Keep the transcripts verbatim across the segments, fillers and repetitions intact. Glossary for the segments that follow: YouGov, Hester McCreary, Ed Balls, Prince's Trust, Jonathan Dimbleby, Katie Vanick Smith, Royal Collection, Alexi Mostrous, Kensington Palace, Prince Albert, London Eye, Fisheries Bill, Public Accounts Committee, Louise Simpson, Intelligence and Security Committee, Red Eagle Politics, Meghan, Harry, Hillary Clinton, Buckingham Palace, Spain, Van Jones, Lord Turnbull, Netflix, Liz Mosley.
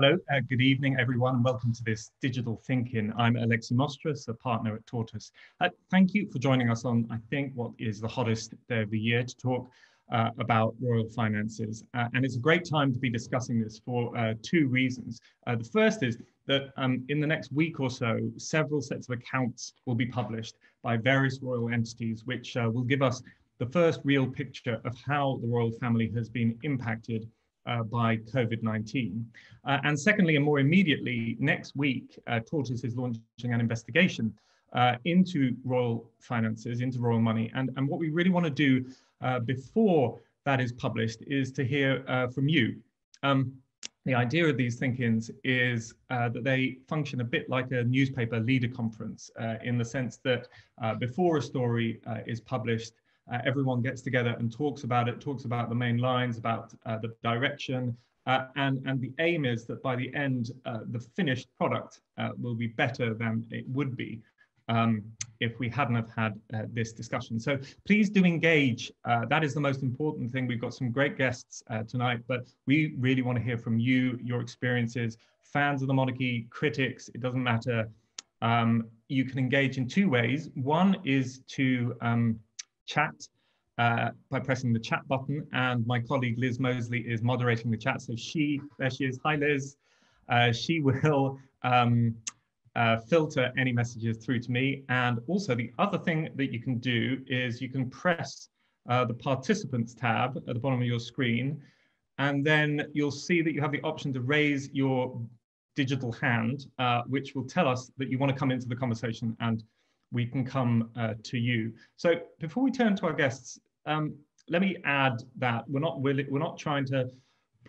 Hello, uh, good evening everyone, and welcome to this Digital Thinking. I'm Alexi Mostrous, a partner at Tortoise. Uh, thank you for joining us on, I think, what is the hottest day of the year to talk uh, about royal finances. Uh, and it's a great time to be discussing this for uh, two reasons. Uh, the first is that um, in the next week or so, several sets of accounts will be published by various royal entities, which uh, will give us the first real picture of how the royal family has been impacted Uh, by COVID nineteen. Uh, and secondly, and more immediately, next week, uh, Tortoise is launching an investigation uh, into royal finances, into royal money. And, and what we really want to do uh, before that is published is to hear uh, from you. Um, the idea of these thinkings is uh, that they function a bit like a newspaper leader conference uh, in the sense that uh, before a story uh, is published, Uh, everyone gets together and talks about it, talks about the main lines, about uh, the direction. Uh, and, and the aim is that by the end, uh, the finished product uh, will be better than it would be um, if we hadn't have had uh, this discussion. So please do engage. Uh, that is the most important thing. We've got some great guests uh, tonight, but we really want to hear from you, your experiences, fans of the monarchy, critics, it doesn't matter. Um, you can engage in two ways. One is to um, chat uh, by pressing the chat button, and my colleague Liz Mosley is moderating the chat, so she, there she is, hi Liz, uh, she will um, uh, filter any messages through to me. And also the other thing that you can do is you can press uh, the participants tab at the bottom of your screen, and then you'll see that you have the option to raise your digital hand, uh, which will tell us that you want to come into the conversation and we can come uh, to you. So before we turn to our guests, um, let me add that we're not willi- we're not trying to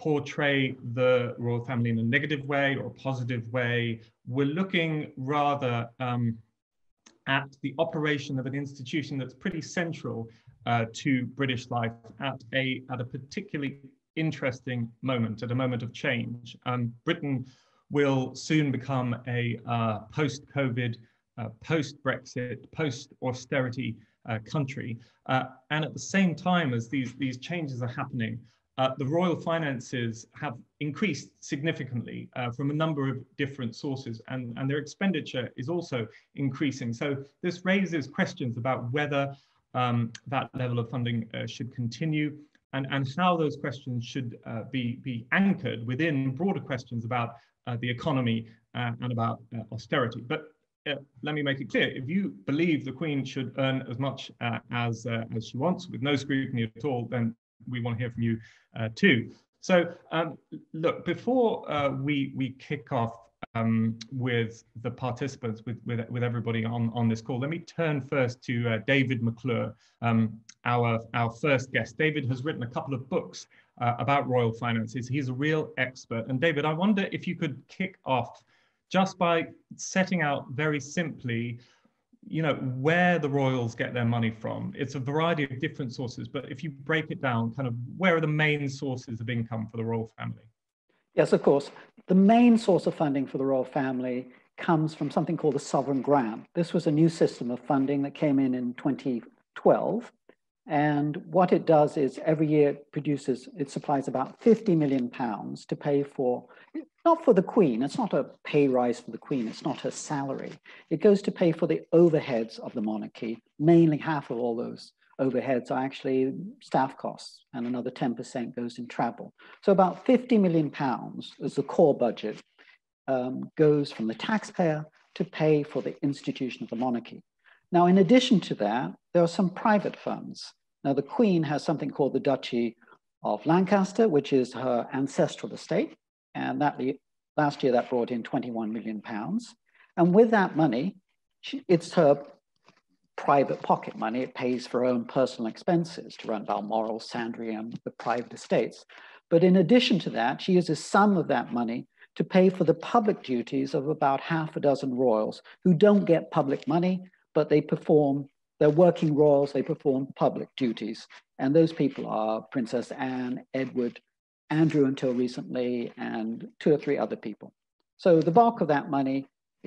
portray the royal family in a negative way or a positive way. We're looking rather um, at the operation of an institution that's pretty central uh, to British life at a, at a particularly interesting moment, at a moment of change. Um, Britain will soon become a uh, post-COVID Uh, post-Brexit, post-austerity uh, country. Uh, and at the same time as these, these changes are happening, uh, the royal finances have increased significantly uh, from a number of different sources, and, and their expenditure is also increasing. So this raises questions about whether um, that level of funding uh, should continue, and, and how those questions should uh, be, be anchored within broader questions about uh, the economy uh, and about uh, austerity. But Uh, let me make it clear, if you believe the Queen should earn as much uh, as, uh, as she wants with no scrutiny at all, then we want to hear from you uh, too. So um, look, before uh, we, we kick off um, with the participants, with, with, with everybody on, on this call, let me turn first to uh, David McClure, um, our, our first guest. David has written a couple of books uh, about royal finances. He's a real expert. And David, I wonder if you could kick off just by setting out very simply, you know, where the royals get their money from. It's a variety of different sources, but if you break it down, kind of where are the main sources of income for the royal family? Yes, of course. The main source of funding for the royal family comes from something called the Sovereign Grant. This was a new system of funding that came in in twenty twelve. And what it does is every year it produces, it supplies about fifty million pounds to pay for, not for the Queen, it's not a pay rise for the Queen, it's not her salary. It goes to pay for the overheads of the monarchy. Mainly half of all those overheads are actually staff costs, and another ten percent goes in travel. So about fifty million pounds as the core budget um, goes from the taxpayer to pay for the institution of the monarchy. Now, in addition to that, there are some private funds. Now, the Queen has something called the Duchy of Lancaster, which is her ancestral estate. And that last year, that brought in twenty-one million pounds. And with that money, she, it's her private pocket money. It pays for her own personal expenses to run Balmoral, Sandringham, the private estates. But in addition to that, she uses some of that money to pay for the public duties of about half a dozen royals who don't get public money, but they perform, they're working royals, they perform public duties. And those people are Princess Anne, Edward, Andrew until recently, and two or three other people. So the bulk of that money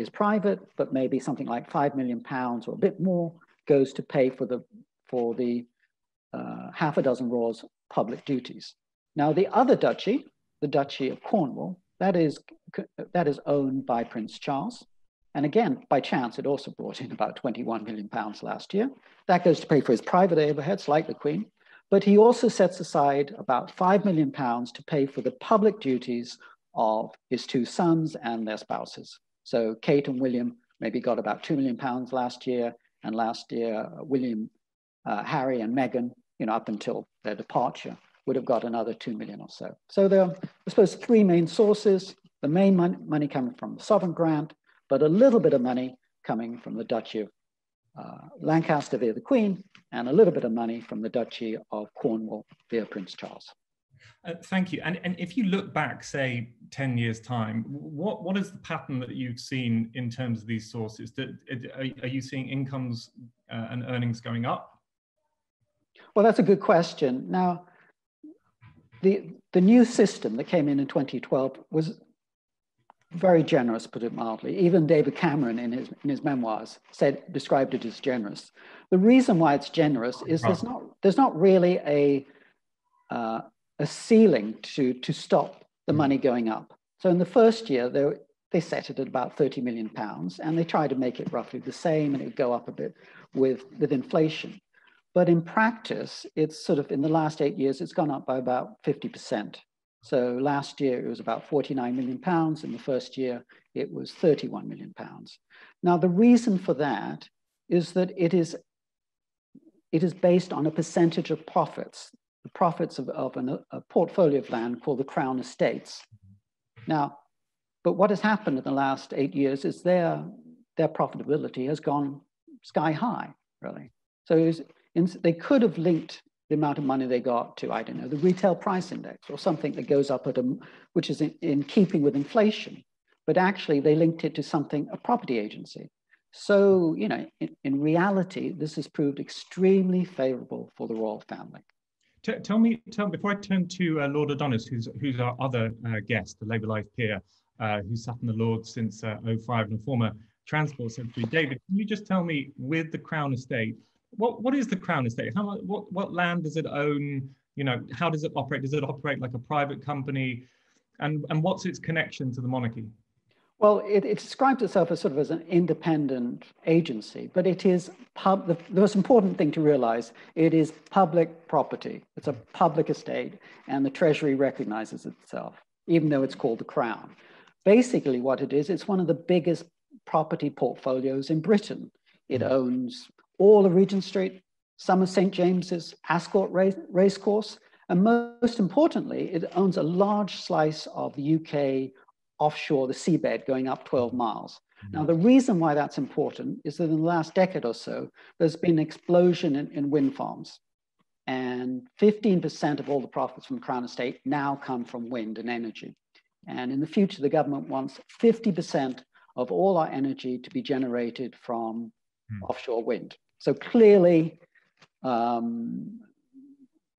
is private, but maybe something like five million pounds or a bit more goes to pay for the, for the uh, half a dozen royals' public duties. Now the other duchy, the Duchy of Cornwall, that is, that is owned by Prince Charles. And again, by chance, it also brought in about twenty-one million pounds last year. That goes to pay for his private overheads, like the Queen. But he also sets aside about five million pounds to pay for the public duties of his two sons and their spouses. So Kate and William maybe got about two million pounds last year. And last year, William, uh, Harry and Meghan, you know, up until their departure, would have got another two million or so. So there are, I suppose, three main sources. The main mon money coming from the Sovereign Grant, but a little bit of money coming from the Duchy of uh, Lancaster via the Queen, and a little bit of money from the Duchy of Cornwall via Prince Charles. Uh, thank you. And, and if you look back, say, ten years' time, what, what is the pattern that you've seen in terms of these sources? Do, are, are you seeing incomes uh, and earnings going up? Well, that's a good question. Now, the, the new system that came in in twenty twelve was very generous, put it mildly. Even David Cameron in his, in his memoirs said, described it as generous. The reason why it's generous is there's not, there's not really a, uh, a ceiling to, to stop the money going up. So in the first year, they, they set it at about thirty million pounds, and they tried to make it roughly the same, and it would go up a bit with, with inflation. But in practice, it's sort of, in the last eight years, it's gone up by about fifty percent. So last year, it was about forty-nine million pounds. In the first year, it was thirty-one million pounds. Now, the reason for that is that it is, it is based on a percentage of profits, the profits of, of an, a portfolio of land called the Crown Estates. Now, but what has happened in the last eight years is their, their profitability has gone sky high, really. So it was, in, they could have linked the amount of money they got to, I don't know, the retail price index or something that goes up at a, which is in, in keeping with inflation. But actually they linked it to something, a property agency. So, you know, in, in reality, this has proved extremely favorable for the royal family. T tell me, tell, before I turn to uh, Lord Adonis, who's, who's our other uh, guest, the Labour Life peer, uh, who sat in the Lords since uh, oh five and a former Transport Secretary. David, can you just tell me, with the Crown Estate, What, what is the Crown Estate? How much, what, what land does it own? You know, how does it operate? Does it operate like a private company? And, and what's its connection to the monarchy? Well, it, it describes itself as sort of as an independent agency, but it is, pub, the, the most important thing to realize, it is public property. It's a public estate, and the Treasury recognizes itself, even though it's called the Crown. Basically what it is, it's one of the biggest property portfolios in Britain. It mm. owns all of Regent Street, some of Saint James's, Ascot race, racecourse, and most importantly, it owns a large slice of the U K offshore, the seabed going up twelve miles. Mm-hmm. Now, the reason why that's important is that in the last decade or so, there's been an explosion in, in wind farms, and fifteen percent of all the profits from Crown Estate now come from wind and energy. And in the future, the government wants fifty percent of all our energy to be generated from mm-hmm. offshore wind. So clearly, um,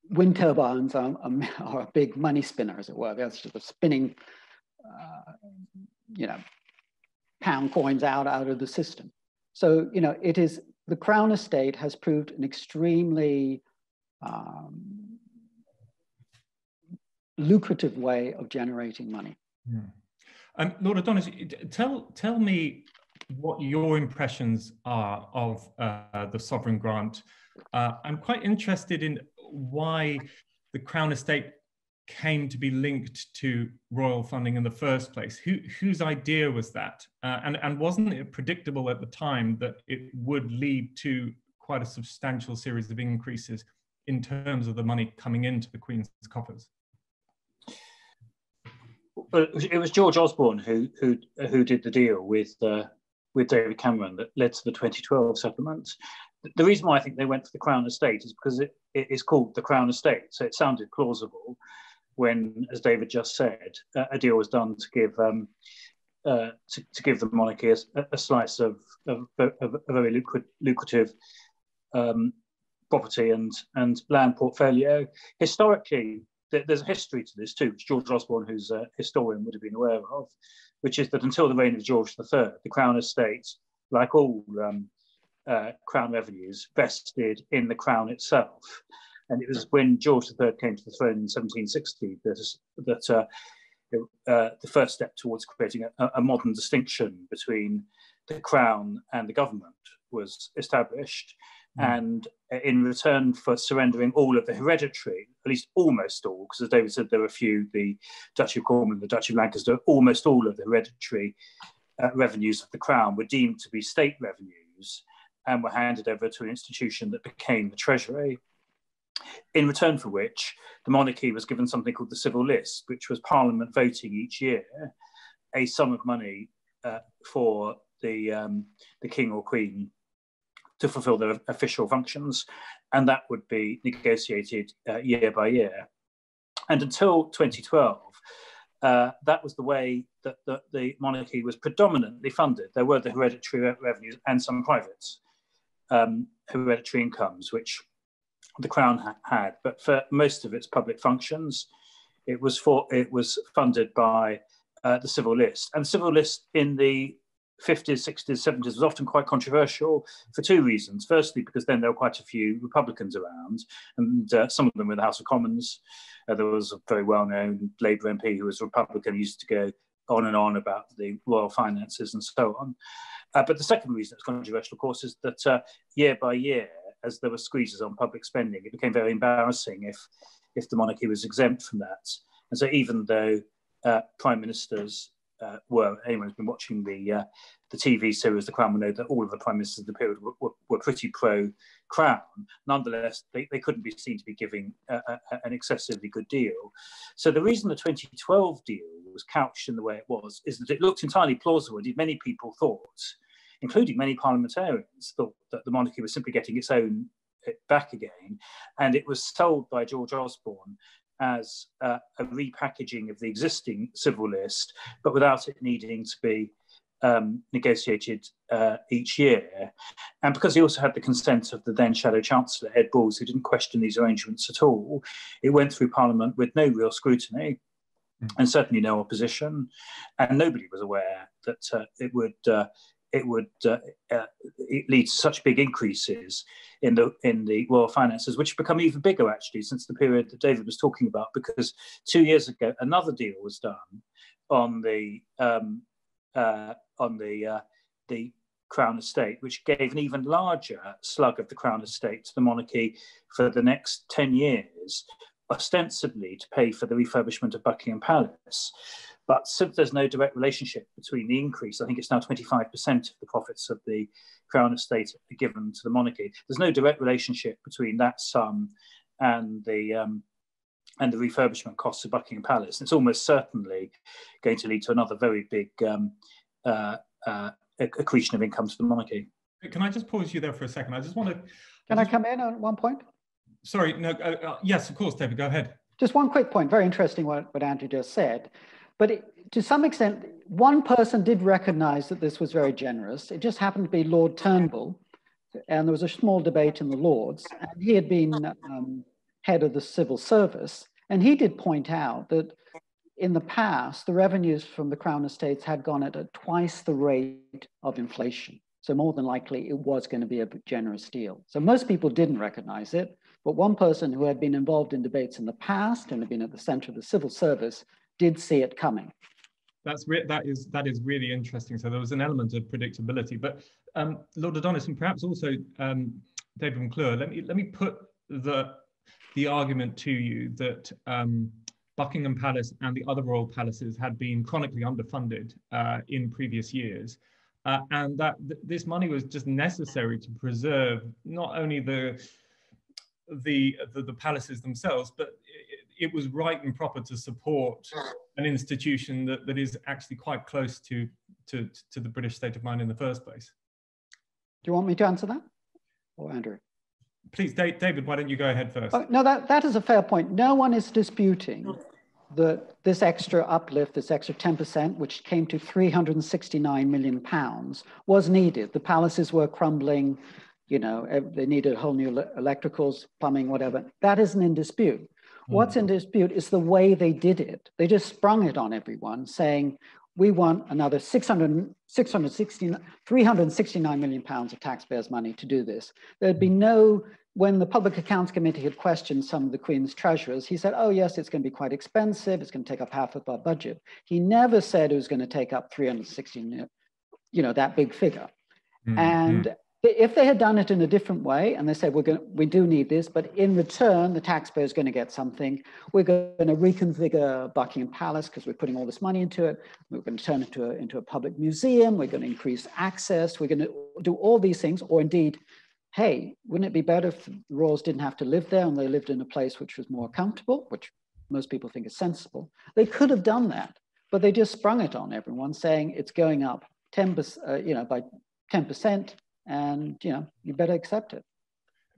wind turbines are, are a big money spinner, as it were. They're sort of spinning, uh, you know, pound coins out, out of the system. So, you know, it is, the Crown Estate has proved an extremely um, lucrative way of generating money. Yeah. Um, Lord Adonis, tell, tell me what your impressions are of uh, the Sovereign Grant. Uh, I'm quite interested in why the Crown Estate came to be linked to royal funding in the first place. Who, whose idea was that? Uh, and, and wasn't it predictable at the time that it would lead to quite a substantial series of increases in terms of the money coming into the Queen's coffers? Well, it was George Osborne who, who, who did the deal with uh... with David Cameron that led to the twenty twelve settlements. The reason why I think they went for the Crown Estate is because it, it is called the Crown Estate. So it sounded plausible when, as David just said, uh, a deal was done to give um, uh, to, to give the monarchy a, a slice of, of, of a very lucrative um, property and, and land portfolio. Historically, there's a history to this too, which George Osborne, who's a historian, would have been aware of, which is that until the reign of George the third, the Crown Estate, like all um, uh, Crown revenues, vested in the Crown itself. And it was when George the third came to the throne in seventeen sixty that, that uh, uh, the first step towards creating a, a modern distinction between the Crown and the government was established. Mm. And in return for surrendering all of the hereditary, at least almost all, because as David said, there were a few, the Duchy of Cornwall and the Duchy of Lancaster, almost all of the hereditary uh, revenues of the Crown were deemed to be state revenues and were handed over to an institution that became the Treasury, in return for which the monarchy was given something called the Civil List, which was Parliament voting each year a sum of money uh, for the, um, the King or Queen to fulfill their official functions, and that would be negotiated uh, year by year. And until twenty twelve, uh, that was the way that the, the monarchy was predominantly funded. There were the hereditary re revenues and some private um, hereditary incomes, which the Crown ha had, but for most of its public functions, it was for it was funded by uh, the Civil List. And the Civil List in the fifties, sixties, seventies was often quite controversial for two reasons. Firstly, because then there were quite a few Republicans around, and uh, some of them were in the House of Commons. Uh, there was a very well-known Labour M P who was a Republican, used to go on and on about the royal finances and so on. Uh, but the second reason it's controversial, of course, is that uh, year by year, as there were squeezes on public spending, it became very embarrassing if, if the monarchy was exempt from that. And so even though uh, prime ministers Uh, were, anyone who's been watching the uh, the T V series The Crown will know that all of the prime ministers of the period were, were, were pretty pro-Crown. Nonetheless, they, they couldn't be seen to be giving a, a, an excessively good deal. So the reason the twenty twelve deal was couched in the way it was is that it looked entirely plausible. Indeed, many people thought, including many parliamentarians, thought that the monarchy was simply getting its own back again, and it was sold by George Osborne as uh, a repackaging of the existing Civil List, but without it needing to be um, negotiated uh, each year. And because he also had the consent of the then Shadow Chancellor, Ed Balls, who didn't question these arrangements at all, it went through Parliament with no real scrutiny mm. and certainly no opposition. And nobody was aware that uh, it would uh, it would uh, uh, it lead to such big increases in the in the royal finances, which have become even bigger, actually, since the period that David was talking about, because two years ago, another deal was done on the, um, uh, on the, uh, the Crown Estate, which gave an even larger slug of the Crown Estate to the monarchy for the next ten years, ostensibly to pay for the refurbishment of Buckingham Palace. But since there's no direct relationship between the increase, I think it's now twenty-five percent of the profits of the Crown Estate are given to the monarchy. There's no direct relationship between that sum and the um, and the refurbishment costs of Buckingham Palace. It's almost certainly going to lead to another very big um, uh, uh, accretion of income to the monarchy. Can I just pause you there for a second? I just want to... Can I come in on one point? Sorry, no. Uh, uh, yes, of course, David, go ahead. Just one quick point. Very interesting what, what Andrew just said. But it, to some extent, one person did recognize that this was very generous. It just happened to be Lord Turnbull. And there was a small debate in the Lords. And he had been um, head of the civil service. And he did point out that in the past, the revenues from the Crown Estates had gone at, at twice the rate of inflation. So more than likely, it was going to be a generous deal. So most people didn't recognize it. But one person who had been involved in debates in the past and had been at the center of the civil service did see it coming. That's re that is that is really interesting. So there was an element of predictability, but um, Lord Adonis and perhaps also um, David McClure, let me let me put the the argument to you that um, Buckingham Palace and the other royal palaces had been chronically underfunded uh, in previous years, uh, and that th this money was just necessary to preserve not only the the the, the palaces themselves, but it, it was right and proper to support an institution that, that is actually quite close to, to, to the British state of mind in the first place. Do you want me to answer that? Or Andrew? Please, Dave, David, why don't you go ahead first? Oh, no, that, that is a fair point. No one is disputing that this extra uplift, this extra ten percent, which came to three hundred sixty-nine million pounds, was needed. The palaces were crumbling, you know, they needed whole new electricals, plumbing, whatever. That isn't in dispute. What's in dispute is the way they did it. They just sprung it on everyone, saying, we want another six hundred, six hundred sixty-nine, three hundred sixty-nine million pounds of taxpayers' money to do this. There'd be no when the Public Accounts Committee had questioned some of the Queen's treasurers, he said, oh yes, it's going to be quite expensive, it's going to take up half of our budget. He never said it was going to take up three hundred sixteen, you know, that big figure. Mm-hmm. And if they had done it in a different way, and they said, we're going to, we do need this, but in return, the taxpayer is going to get something. We're going to reconfigure Buckingham Palace because we're putting all this money into it. We're going to turn it into a, into a public museum. We're going to increase access. We're going to do all these things. Or indeed, hey, wouldn't it be better if the royals didn't have to live there and they lived in a place which was more comfortable, which most people think is sensible? They could have done that, but they just sprung it on everyone, saying it's going up ten percent, uh, you know, by ten percent. And, you know, you better accept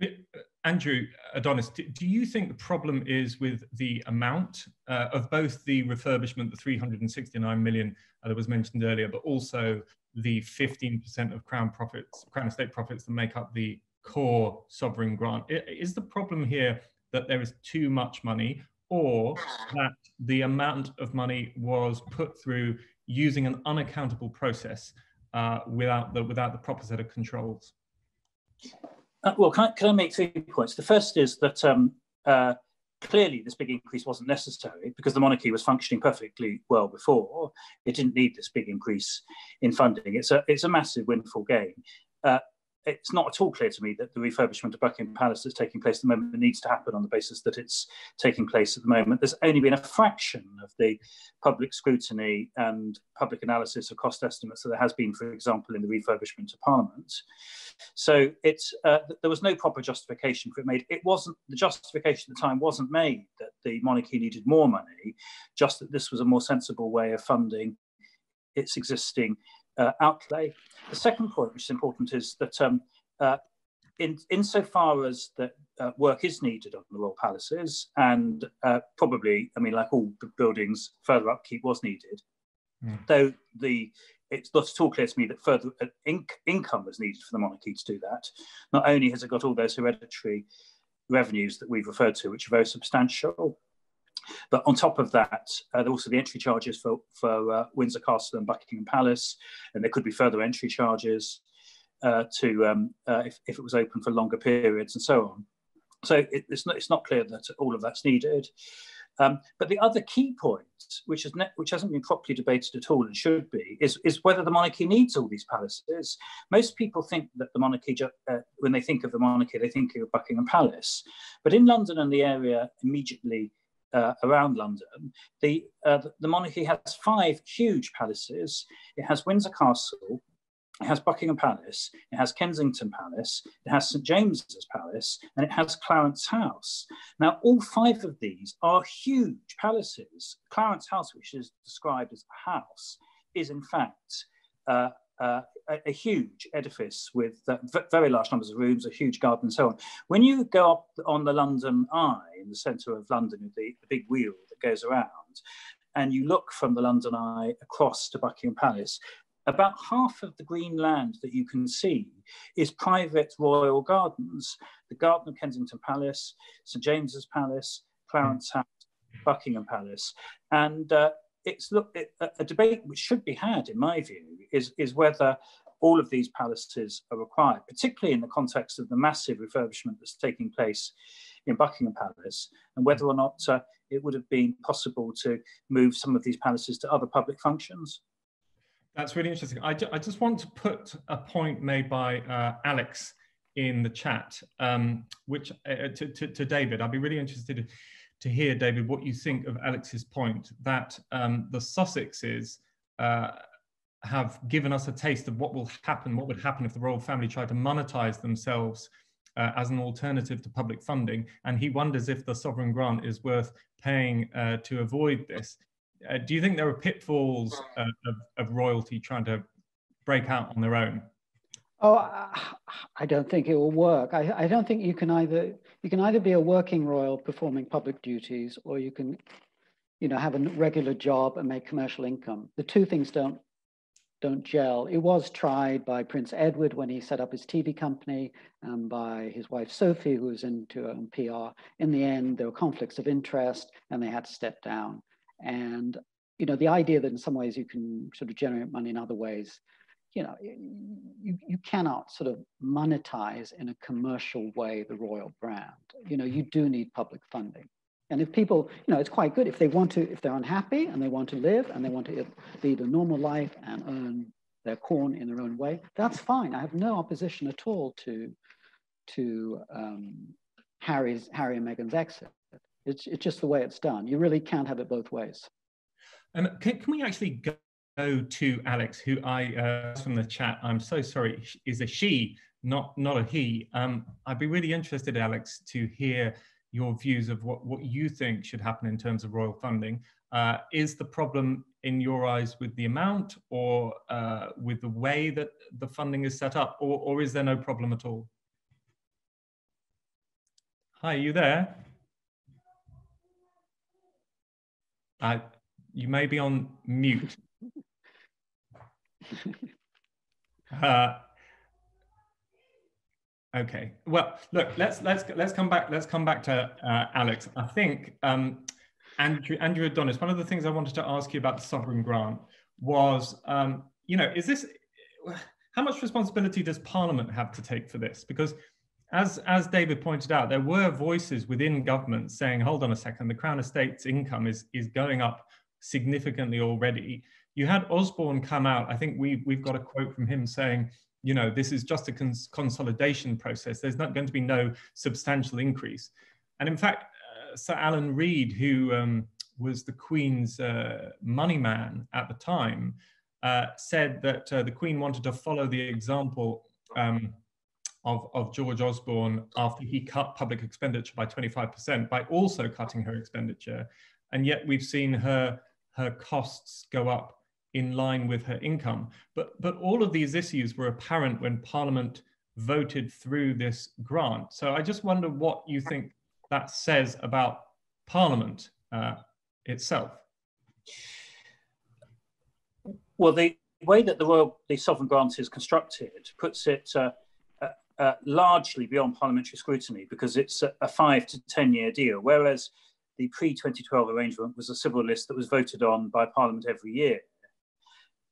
it. Andrew Adonis, do you think the problem is with the amount uh, of both the refurbishment, the three hundred sixty-nine million uh, that was mentioned earlier, but also the fifteen percent of Crown profits, Crown Estate profits that make up the core sovereign grant? Is the problem here that there is too much money, or that the amount of money was put through using an unaccountable process Uh, without the without the proper set of controls? Uh, well, can I, can I make three points? The first is that um, uh, clearly this big increase wasn't necessary because the monarchy was functioning perfectly well before. It didn't need this big increase in funding. It's a it's a massive windfall gain. Uh, it's not at all clear to me that the refurbishment of Buckingham Palace that's taking place at the moment needs to happen on the basis that it's taking place at the moment. There's only been a fraction of the public scrutiny and public analysis of cost estimates that there has been, for example, in the refurbishment of Parliament. So it's, uh, there was no proper justification for it made. It wasn't, the justification at the time wasn't made that the monarchy needed more money, just that this was a more sensible way of funding its existing Uh, outlay. The second point, which is important, is that um, uh, in insofar as that uh, work is needed on the royal palaces, and uh, probably, I mean, like all buildings, further upkeep was needed. Mm. Though the it's not at all clear to me that further uh, in income was needed for the monarchy to do that. Not only has it got all those hereditary revenues that we've referred to, which are very substantial, but on top of that, uh, there are also the entry charges for, for uh, Windsor Castle and Buckingham Palace, and there could be further entry charges uh, to um, uh, if, if it was open for longer periods and so on. So it, it's, not, it's not clear that all of that's needed. Um, but the other key point, which, is which hasn't been properly debated at all and should be, is, is whether the monarchy needs all these palaces. Most people think that the monarchy, uh, when they think of the monarchy, they think of Buckingham Palace. But in London and the area immediately Uh, around London, the, uh, the monarchy has five huge palaces. It has Windsor Castle, it has Buckingham Palace, it has Kensington Palace, it has Saint James's Palace, and it has Clarence House. Now, all five of these are huge palaces. Clarence House, which is described as a house, is in fact uh, uh, a, a huge edifice with uh, very large numbers of rooms, a huge garden and so on. When you go up on the London Eye, in the centre of London, the, the big wheel that goes around, and you look from the London Eye across to Buckingham Palace, about half of the green land that you can see is private royal gardens: the Garden of Kensington Palace, Saint James's Palace, Clarence House, Buckingham Palace. And uh, it's look it, a debate which should be had, in my view, is, is whether all of these palaces are required, particularly in the context of the massive refurbishment that's taking place in Buckingham Palace, and whether or not uh, it would have been possible to move some of these palaces to other public functions. That's really interesting. I, ju I just want to put a point made by uh, Alex in the chat, um, which uh, to, to, to David. I'd be really interested to hear, David, what you think of Alex's point that um, the Sussexes uh, have given us a taste of what will happen, what would happen if the royal family tried to monetize themselves Uh, as an alternative to public funding, and he wonders if the sovereign grant is worth paying uh, to avoid this. Uh, do you think there are pitfalls uh, of, of royalty trying to break out on their own? Oh, I don't think it will work. I, I don't think you can either you can either be a working royal performing public duties, or you can, you know, have a regular job and make commercial income. The two things don't. don't gel. It was tried by Prince Edward when he set up his T V company, and by his wife Sophie, who was into um, P R. In the end, there were conflicts of interest and they had to step down. And, you know, the idea that in some ways you can sort of generate money in other ways you know, you, you cannot sort of monetize in a commercial way the royal brand. You know, you do need public funding. And if people, you know, it's quite good if they want to, if they're unhappy and they want to live and they want to lead a normal life and earn their corn in their own way, that's fine. I have no opposition at all to, to um, Harry's, Harry and Meghan's exit. It's, it's just the way it's done. You really can't have it both ways. Um, can, can we actually go? Go to Alex, who I uh, from the chat. I'm so sorry, is a she, not not a he. Um, I'd be really interested, Alex, to hear your views of what what you think should happen in terms of royal funding. Uh, is the problem in your eyes with the amount, or uh, with the way that the funding is set up, or or is there no problem at all? Hi, are you there? I, you may be on mute. Uh, okay. Well, look. Let's let's let's come back. Let's come back to uh, Alex. I think um, Andrew Andrew Adonis. One of the things I wanted to ask you about the sovereign grant was, um, you know, is this how much responsibility does Parliament have to take for this? Because as as David pointed out, there were voices within government saying, "Hold on a second, the Crown Estate's income is is going up significantly already." You had Osborne come out. I think we, we've got a quote from him saying, you know, this is just a cons consolidation process. There's not going to be no substantial increase. And in fact, uh, Sir Alan Reid, who um, was the Queen's uh, money man at the time, uh, said that uh, the Queen wanted to follow the example um, of, of George Osborne after he cut public expenditure by twenty-five percent by also cutting her expenditure. And yet we've seen her, her costs go up in line with her income. But, but all of these issues were apparent when Parliament voted through this grant. So I just wonder what you think that says about Parliament uh, itself. Well, the way that the Royal, the Sovereign Grant is constructed puts it uh, uh, uh, largely beyond parliamentary scrutiny, because it's a, a five to ten year deal, whereas the pre twenty twelve arrangement was a civil list that was voted on by Parliament every year.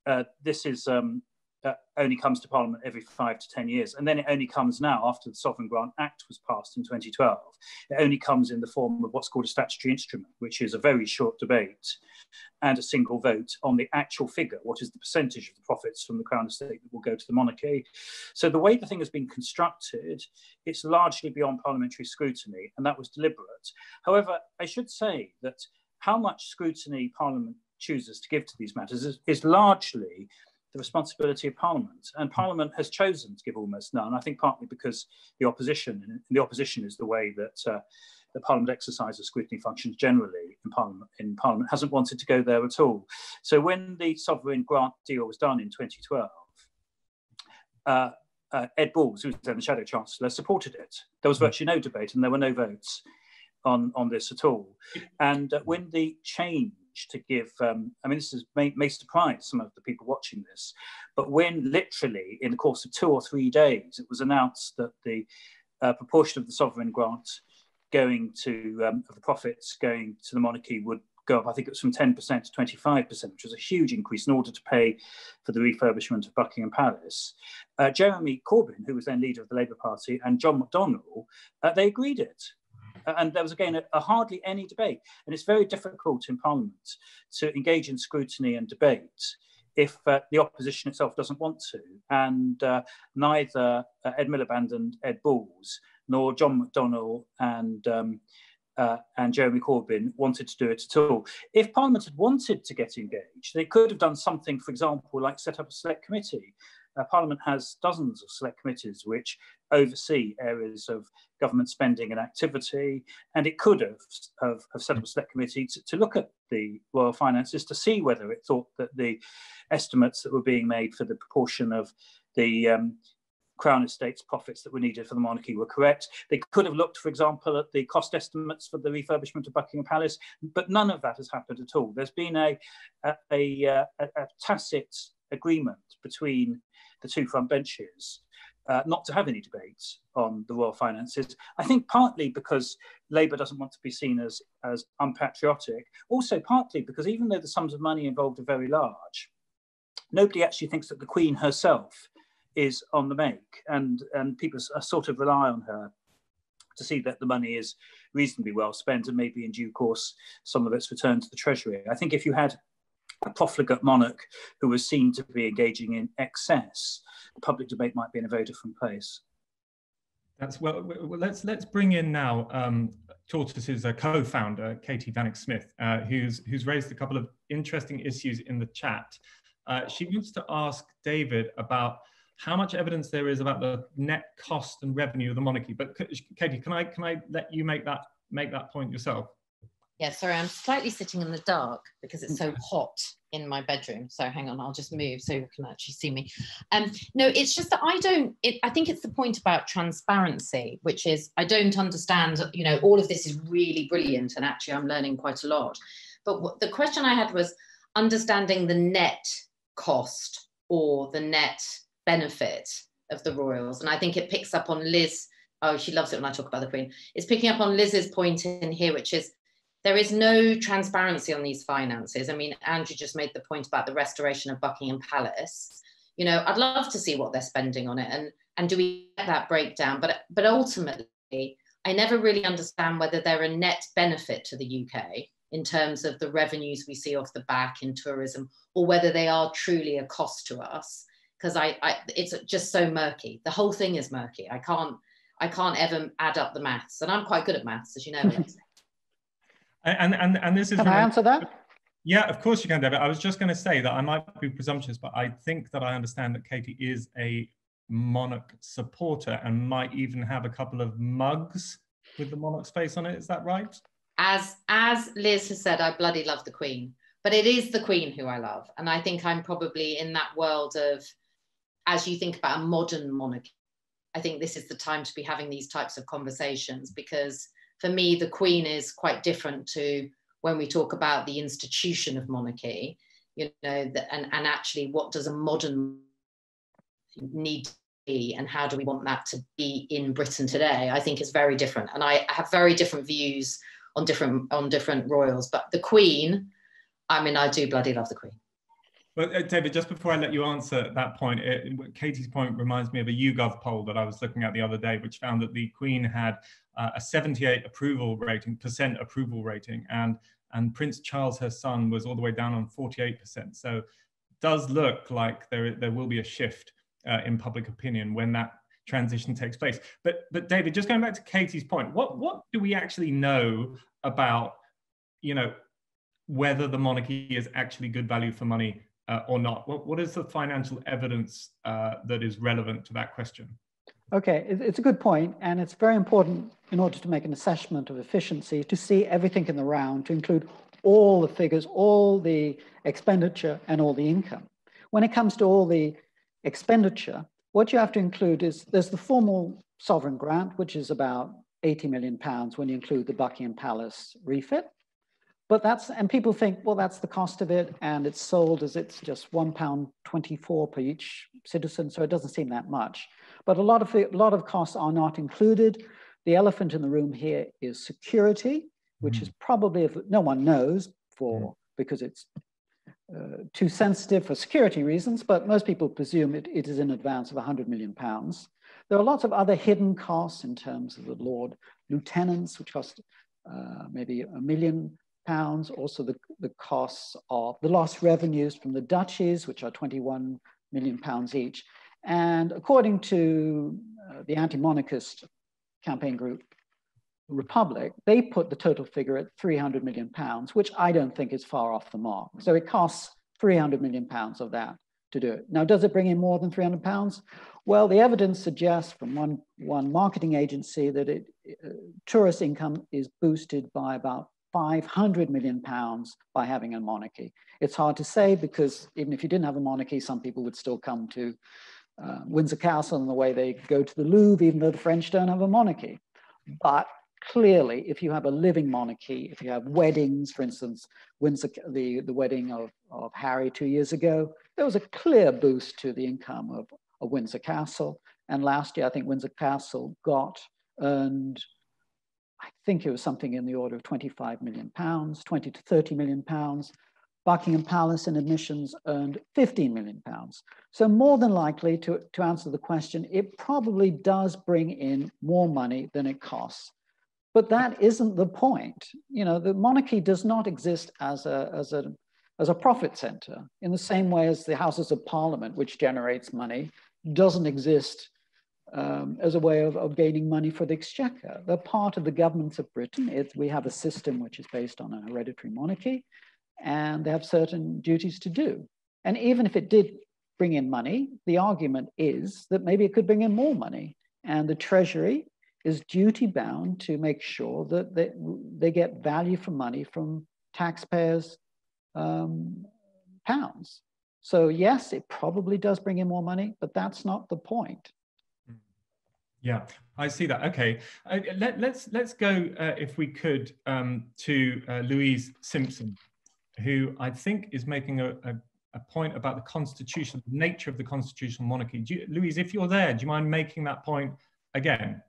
Uh, this is um, uh, only comes to Parliament every five to ten years, and then it only comes now after the Sovereign Grant Act was passed in twenty twelve. It only comes in the form of what's called a statutory instrument, which is a very short debate and a single vote on the actual figure. What is the percentage of the profits from the Crown Estate that will go to the monarchy? So the way the thing has been constructed, it's largely beyond parliamentary scrutiny, and that was deliberate. However, I should say that how much scrutiny Parliament chooses to give to these matters is, is largely the responsibility of Parliament, and Parliament has chosen to give almost none. I think partly because the opposition, and the opposition is the way that uh, the Parliament exercises scrutiny functions generally in Parliament. In Parliament, hasn't wanted to go there at all. So when the sovereign grant deal was done in twenty twelve, uh, uh, Ed Balls, who was then the Shadow Chancellor, supported it. There was virtually no debate, and there were no votes on on this at all. And uh, when the change to give, um, I mean, this is, may, may surprise some of the people watching this, but when literally in the course of two or three days, it was announced that the uh, proportion of the sovereign grant going to, um, of the profits going to the monarchy would go up, I think it was from ten percent to twenty-five percent, which was a huge increase in order to pay for the refurbishment of Buckingham Palace. Uh, Jeremy Corbyn, who was then leader of the Labour Party, and John McDonnell, uh, they agreed it. And there was, again, a, a hardly any debate. And it's very difficult in Parliament to engage in scrutiny and debate if uh, the opposition itself doesn't want to. And uh, neither uh, Ed Miliband and Ed Balls, nor John McDonnell and, um, uh, and Jeremy Corbyn wanted to do it at all. If Parliament had wanted to get engaged, they could have done something, for example, like set up a select committee. Uh, Parliament has dozens of select committees which oversee areas of government spending and activity, and it could have, have, have set up a select committee to, to look at the royal finances to see whether it thought that the estimates that were being made for the proportion of the um, Crown Estate's profits that were needed for the monarchy were correct. They could have looked, for example, at the cost estimates for the refurbishment of Buckingham Palace, but none of that has happened at all. There's been a, a, a, a, a tacit agreement between the two front benches uh, not to have any debates on the royal finances. I think partly because Labour doesn't want to be seen as, as unpatriotic, also partly because even though the sums of money involved are very large, nobody actually thinks that the Queen herself is on the make, and, and people are sort of rely on her to see that the money is reasonably well spent, and maybe in due course some of it's returned to the Treasury. I think if you had a profligate monarch who was seen to be engaging in excess, the public debate might be in a very different place. That's well. Let's let's bring in now um, Tortoise's uh, co-founder Katie Vanek Smith, uh, who's who's raised a couple of interesting issues in the chat. Uh, she wants to ask David about how much evidence there is about the net cost and revenue of the monarchy. But Katie, can I can I let you make that make that point yourself? Yeah, sorry, I'm slightly sitting in the dark because it's so hot in my bedroom. So hang on, I'll just move so you can actually see me. Um, no, it's just that I don't, it, I think it's the point about transparency, which is I don't understand, you know, all of this is really brilliant and actually I'm learning quite a lot. But what, the question I had was understanding the net cost or the net benefit of the royals. And I think it picks up on Liz, oh, she loves it when I talk about the Queen. It's picking up on Liz's point in here, which is, there is no transparency on these finances. I mean, Andrew just made the point about the restoration of Buckingham Palace. You know, I'd love to see what they're spending on it and, and do we get that breakdown? But, but ultimately, I never really understand whether they're a net benefit to the U K in terms of the revenues we see off the back in tourism, or whether they are truly a cost to us. Because I, I, it's just so murky. The whole thing is murky. I can't, I can't ever add up the maths. And I'm quite good at maths, as you know, Alexi. And, and, and this is... Can I answer that? Yeah, of course you can, David. I was just going to say that I might be presumptuous, but I think that I understand that Katie is a monarch supporter and might even have a couple of mugs with the monarch's face on it. Is that right? As, as Liz has said, I bloody love the Queen, but it is the Queen who I love. And I think I'm probably in that world of, as you think about a modern monarchy, I think this is the time to be having these types of conversations, because for me, the Queen is quite different to when we talk about the institution of monarchy, you know, the, and, and actually what does a modern need to be and how do we want that to be in Britain today, I think is very different. And I have very different views on different, on different royals, but the Queen, I mean, I do bloody love the Queen. But uh, David, just before I let you answer that point, it, Katie's point reminds me of a YouGov poll that I was looking at the other day, which found that the Queen had uh, a seventy-eight approval rating, percent approval rating, and and Prince Charles, her son, was all the way down on forty-eight percent. So it does look like there there will be a shift uh, in public opinion when that transition takes place. But but David, just going back to Katie's point, what what do we actually know about, you know, whether the monarchy is actually good value for money? Uh, or not? What, what is the financial evidence uh, that is relevant to that question? Okay, it, it's a good point, and it's very important in order to make an assessment of efficiency to see everything in the round, to include all the figures, all the expenditure and all the income. When it comes to all the expenditure, what you have to include is there's the formal sovereign grant, which is about eighty million pounds when you include the Buckingham Palace refit. But that's, and people think, well, that's the cost of it, and it's sold as it's just one pound twenty-four per each citizen, so it doesn't seem that much. But a lot of a lot of costs are not included. The elephant in the room here is security, which mm. is probably, if no one knows, for mm. because it's uh, too sensitive for security reasons, but most people presume it, it is in advance of one hundred million pounds. There are lots of other hidden costs in terms of the Lord Lieutenants, which cost uh, maybe a million pounds, also the, the costs of the lost revenues from the duchies, which are twenty-one million pounds each. And according to uh, the anti-monarchist campaign group Republic, they put the total figure at three hundred million pounds, which I don't think is far off the mark. So it costs three hundred million pounds of that to do it. Now, does it bring in more than three hundred pounds? Well, the evidence suggests from one, one marketing agency that it, uh, tourist income is boosted by about five hundred million pounds by having a monarchy. It's hard to say, because even if you didn't have a monarchy, some people would still come to uh, Windsor Castle in the way they go to the Louvre, even though the French don't have a monarchy. But clearly, if you have a living monarchy, if you have weddings, for instance, Windsor, the, the wedding of, of Harry two years ago, there was a clear boost to the income of, of Windsor Castle. And last year, I think Windsor Castle got earned I think it was something in the order of twenty-five million pounds, twenty to thirty million pounds. Buckingham Palace and admissions earned fifteen million pounds. So more than likely, to, to answer the question, it probably does bring in more money than it costs. But that isn't the point. You know, the monarchy does not exist as a, as a, as a profit center in the same way as the Houses of Parliament, which generates money, doesn't exist um, as a way of, of gaining money for the exchequer. They're part of the governments of Britain. It, we have a system which is based on a hereditary monarchy, and they have certain duties to do. And even if it did bring in money, the argument is that maybe it could bring in more money. And the Treasury is duty bound to make sure that they, they get value for money from taxpayers' um, pounds. So yes, it probably does bring in more money, but that's not the point. Yeah, I see that. Okay, uh, let, let's, let's go, uh, if we could, um, to uh, Louise Simpson, who I think is making a, a, a point about the constitution, the nature of the constitutional monarchy. Do you, Louise, if you're there, do you mind making that point again?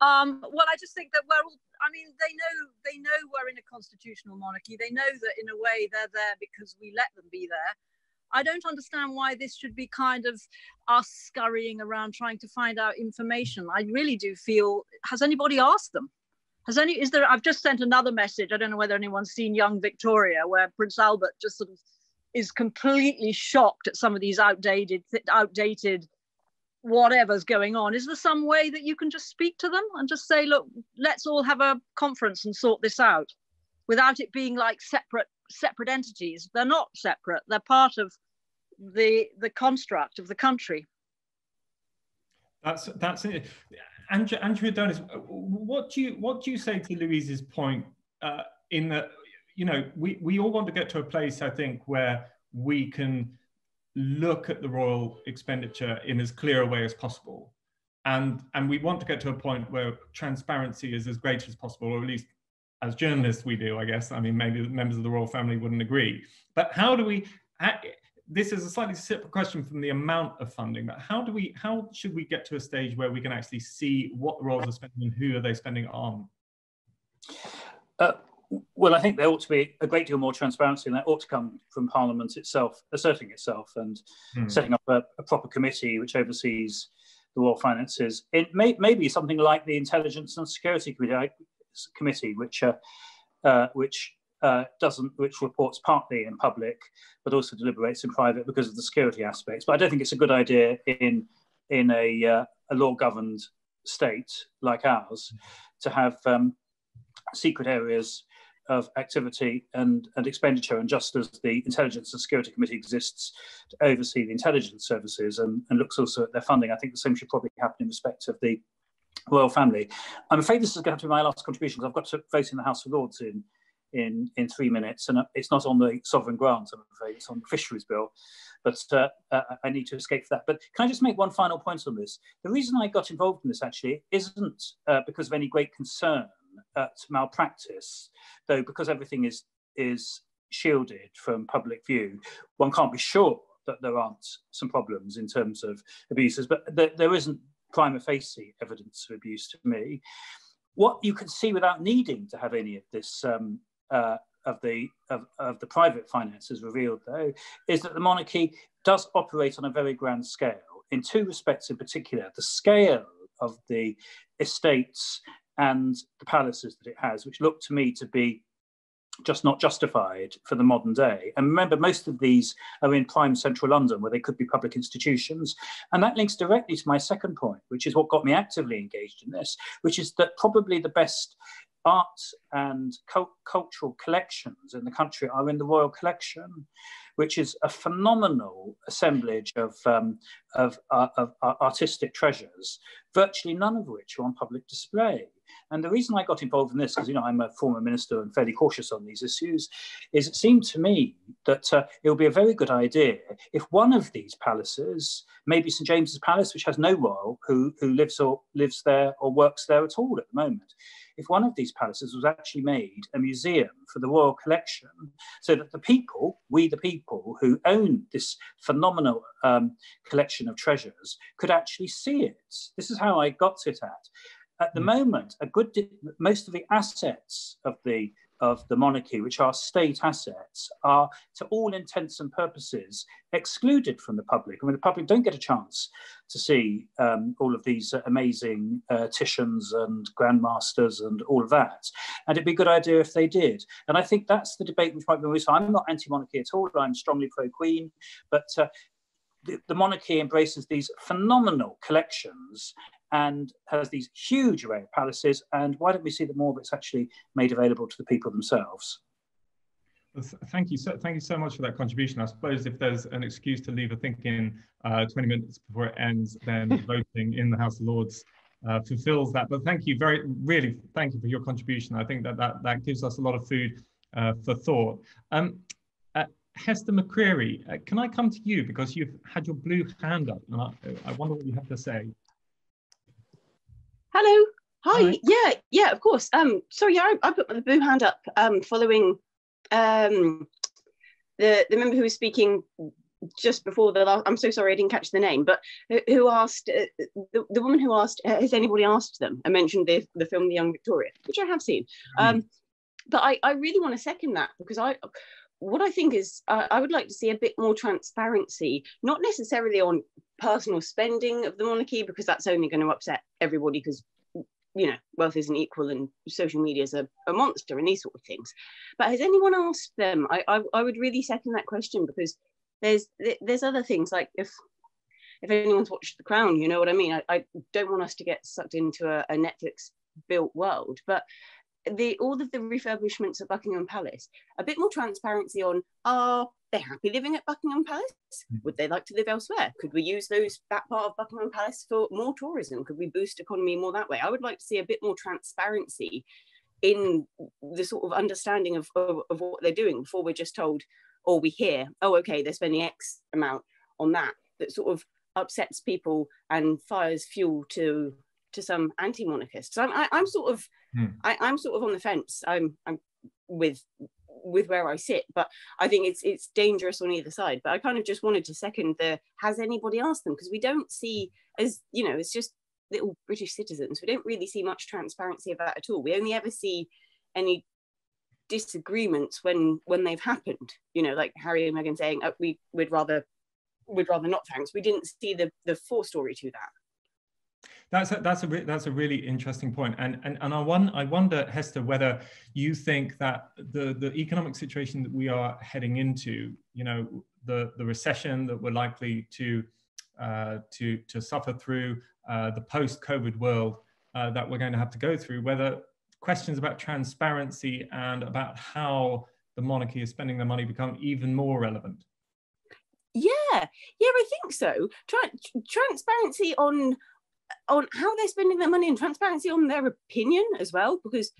Um, well, I just think that we're all, I mean, they know, they know we're in a constitutional monarchy. They know that in a way they're there because we let them be there. I don't understand why this should be kind of us scurrying around trying to find out information. I really do feel, has anybody asked them? Has any, is there, I've just sent another message. I don't know whether anyone's seen Young Victoria, where Prince Albert just sort of is completely shocked at some of these outdated, outdated whatever's going on. Is there some way that you can just speak to them and just say, look, let's all have a conference and sort this out without it being like separate, separate entities? They're not separate. They're part of the, the construct of the country. That's, that's it. Andrew, Andrew Adonis, what do you what do you say to Louise's point uh, in that, you know, we, we all want to get to a place, I think, where we can look at the royal expenditure in as clear a way as possible. And, and we want to get to a point where transparency is as great as possible, or at least as journalists we do, I guess. I mean, maybe members of the royal family wouldn't agree. But how do we... How, this is a slightly separate question from the amount of funding, but how do we, how should we get to a stage where we can actually see what the royals are spending and who are they spending on? Uh, well, I think there ought to be a great deal more transparency, and that ought to come from Parliament itself, asserting itself and hmm. setting up a, a proper committee which oversees the royal finances. It may, maybe something like the Intelligence and Security Committee, which, uh, uh, which, Uh, doesn't, which reports partly in public, but also deliberates in private because of the security aspects. But I don't think it's a good idea in in a, uh, a law-governed state like ours to have um, secret areas of activity and, and expenditure. And just as the Intelligence and Security Committee exists to oversee the intelligence services and, and looks also at their funding, I think the same should probably happen in respect of the royal family. I'm afraid this is going to be my last contribution because I've got to vote in the House of Lords in In, in three minutes, and it's not on the sovereign grant, I'm afraid, it's on the fisheries bill, but uh, uh, I need to escape for that. But can I just make one final point on this? The reason I got involved in this actually isn't uh, because of any great concern at malpractice, though because everything is, is shielded from public view, one can't be sure that there aren't some problems in terms of abuses, but th there isn't prima facie evidence of abuse to me. What you can see without needing to have any of this um, Uh, of the of, of the private finances revealed, though, is that the monarchy does operate on a very grand scale in two respects in particular: the scale of the estates and the palaces that it has, which look to me to be just not justified for the modern day. And remember, most of these are in prime central London, where they could be public institutions. And that links directly to my second point, which is what got me actively engaged in this, which is that probably the best art and cultural collections in the country are in the Royal Collection, which is a phenomenal assemblage of, um, of, uh, of artistic treasures, virtually none of which are on public display. And the reason I got involved in this, because, you know, I'm a former minister and fairly cautious on these issues, is it seemed to me that uh, it would be a very good idea if one of these palaces, maybe Saint James's Palace, which has no royal who, who lives or lives there or works there at all at the moment, if one of these palaces was actually made a museum for the Royal Collection, so that the people, we the people who own this phenomenal um, collection of treasures, could actually see it. This is how I got it at. At the moment, a good most of the assets of the of the monarchy, which are state assets, are to all intents and purposes excluded from the public. I mean, the public don't get a chance to see um, all of these uh, amazing uh, Titians and grandmasters and all of that. And it'd be a good idea if they did. And I think that's the debate which might be always, I'm not anti-monarchy at all, I'm strongly pro-Queen, but uh, the, the monarchy embraces these phenomenal collections and has these huge array of palaces, and why don't we see that more of it's actually made available to the people themselves? Thank you so, thank you so much for that contribution. I suppose if there's an excuse to leave a thinking uh, twenty minutes before it ends, then voting in the House of Lords uh, fulfills that. But thank you very, really, thank you for your contribution. I think that that, that gives us a lot of food uh, for thought. Um, uh, Hester McCreary, uh, can I come to you because you've had your blue hand up, and I, I wonder what you have to say. Hello. Hi. Hi. Yeah, yeah, of course. Um, sorry, I, I put my blue hand up um, following um, the, the member who was speaking just before the last, I'm so sorry I didn't catch the name, but who asked, uh, the, the woman who asked, uh, has anybody asked them? I mentioned the, the film The Young Victoria, which I have seen. Um, but I, I really want to second that, because I, what I think is uh, I would like to see a bit more transparency, not necessarily on personal spending of the monarchy, because that's only going to upset everybody, because, you know, wealth isn't equal and social media is a, a monster and these sort of things. But has anyone asked them? I, I, I would really second that question, because there's there's other things, like if if anyone's watched The Crown, you know what I mean? I, I don't want us to get sucked into a, a Netflix built world, but the all of the refurbishments at Buckingham Palace, a bit more transparency on, are they happy living at Buckingham Palace? Would they like to live elsewhere? Could we use those that part of Buckingham Palace for more tourism? Could we boost economy more that way? I would like to see a bit more transparency in the sort of understanding of, of, of what they're doing, before we're just told, or we hear, oh, okay, they're spending X amount on that. That sort of upsets people and fires fuel to to some anti-monarchists. So I'm, I, I'm sort of hmm. I, I'm sort of on the fence. I'm I'm with with where I sit, but I think it's it's dangerous on either side. But I kind of just wanted to second the has anybody asked them, because we don't see, as you know, it's just little British citizens, we don't really see much transparency of that at all. We only ever see any disagreements when when they've happened, you know, like Harry and Meghan saying, oh, we would rather would rather not thanks. We didn't see the the forstory to that. That's a, that's a that's a really interesting point, and and and I won, I wonder, Hester, whether you think that the the economic situation that we are heading into, you know, the the recession that we're likely to uh, to to suffer through, uh, the post-COVID world uh, that we're going to have to go through, whether questions about transparency and about how the monarchy is spending their money become even more relevant. Yeah, yeah, I think so. Tran- transparency on. on how they're spending their money, and transparency on their opinion as well, because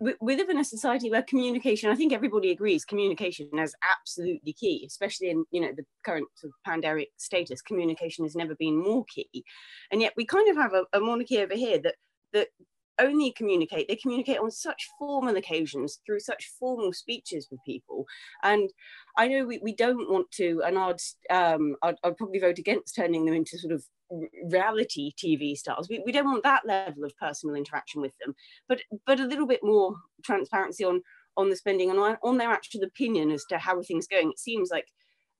we, we live in a society where communication, I think everybody agrees, communication is absolutely key, especially in, you know, the current sort of pandemic status. Communication has never been more key. And yet we kind of have a, a monarchy over here that that only communicate, they communicate on such formal occasions through such formal speeches with people. And I know we, we don't want to, and I'd, um, I'd, I'd probably vote against turning them into sort of reality T V stars. We, we don't want that level of personal interaction with them, but but a little bit more transparency on on the spending and on, on their actual opinion as to how are things going. It seems like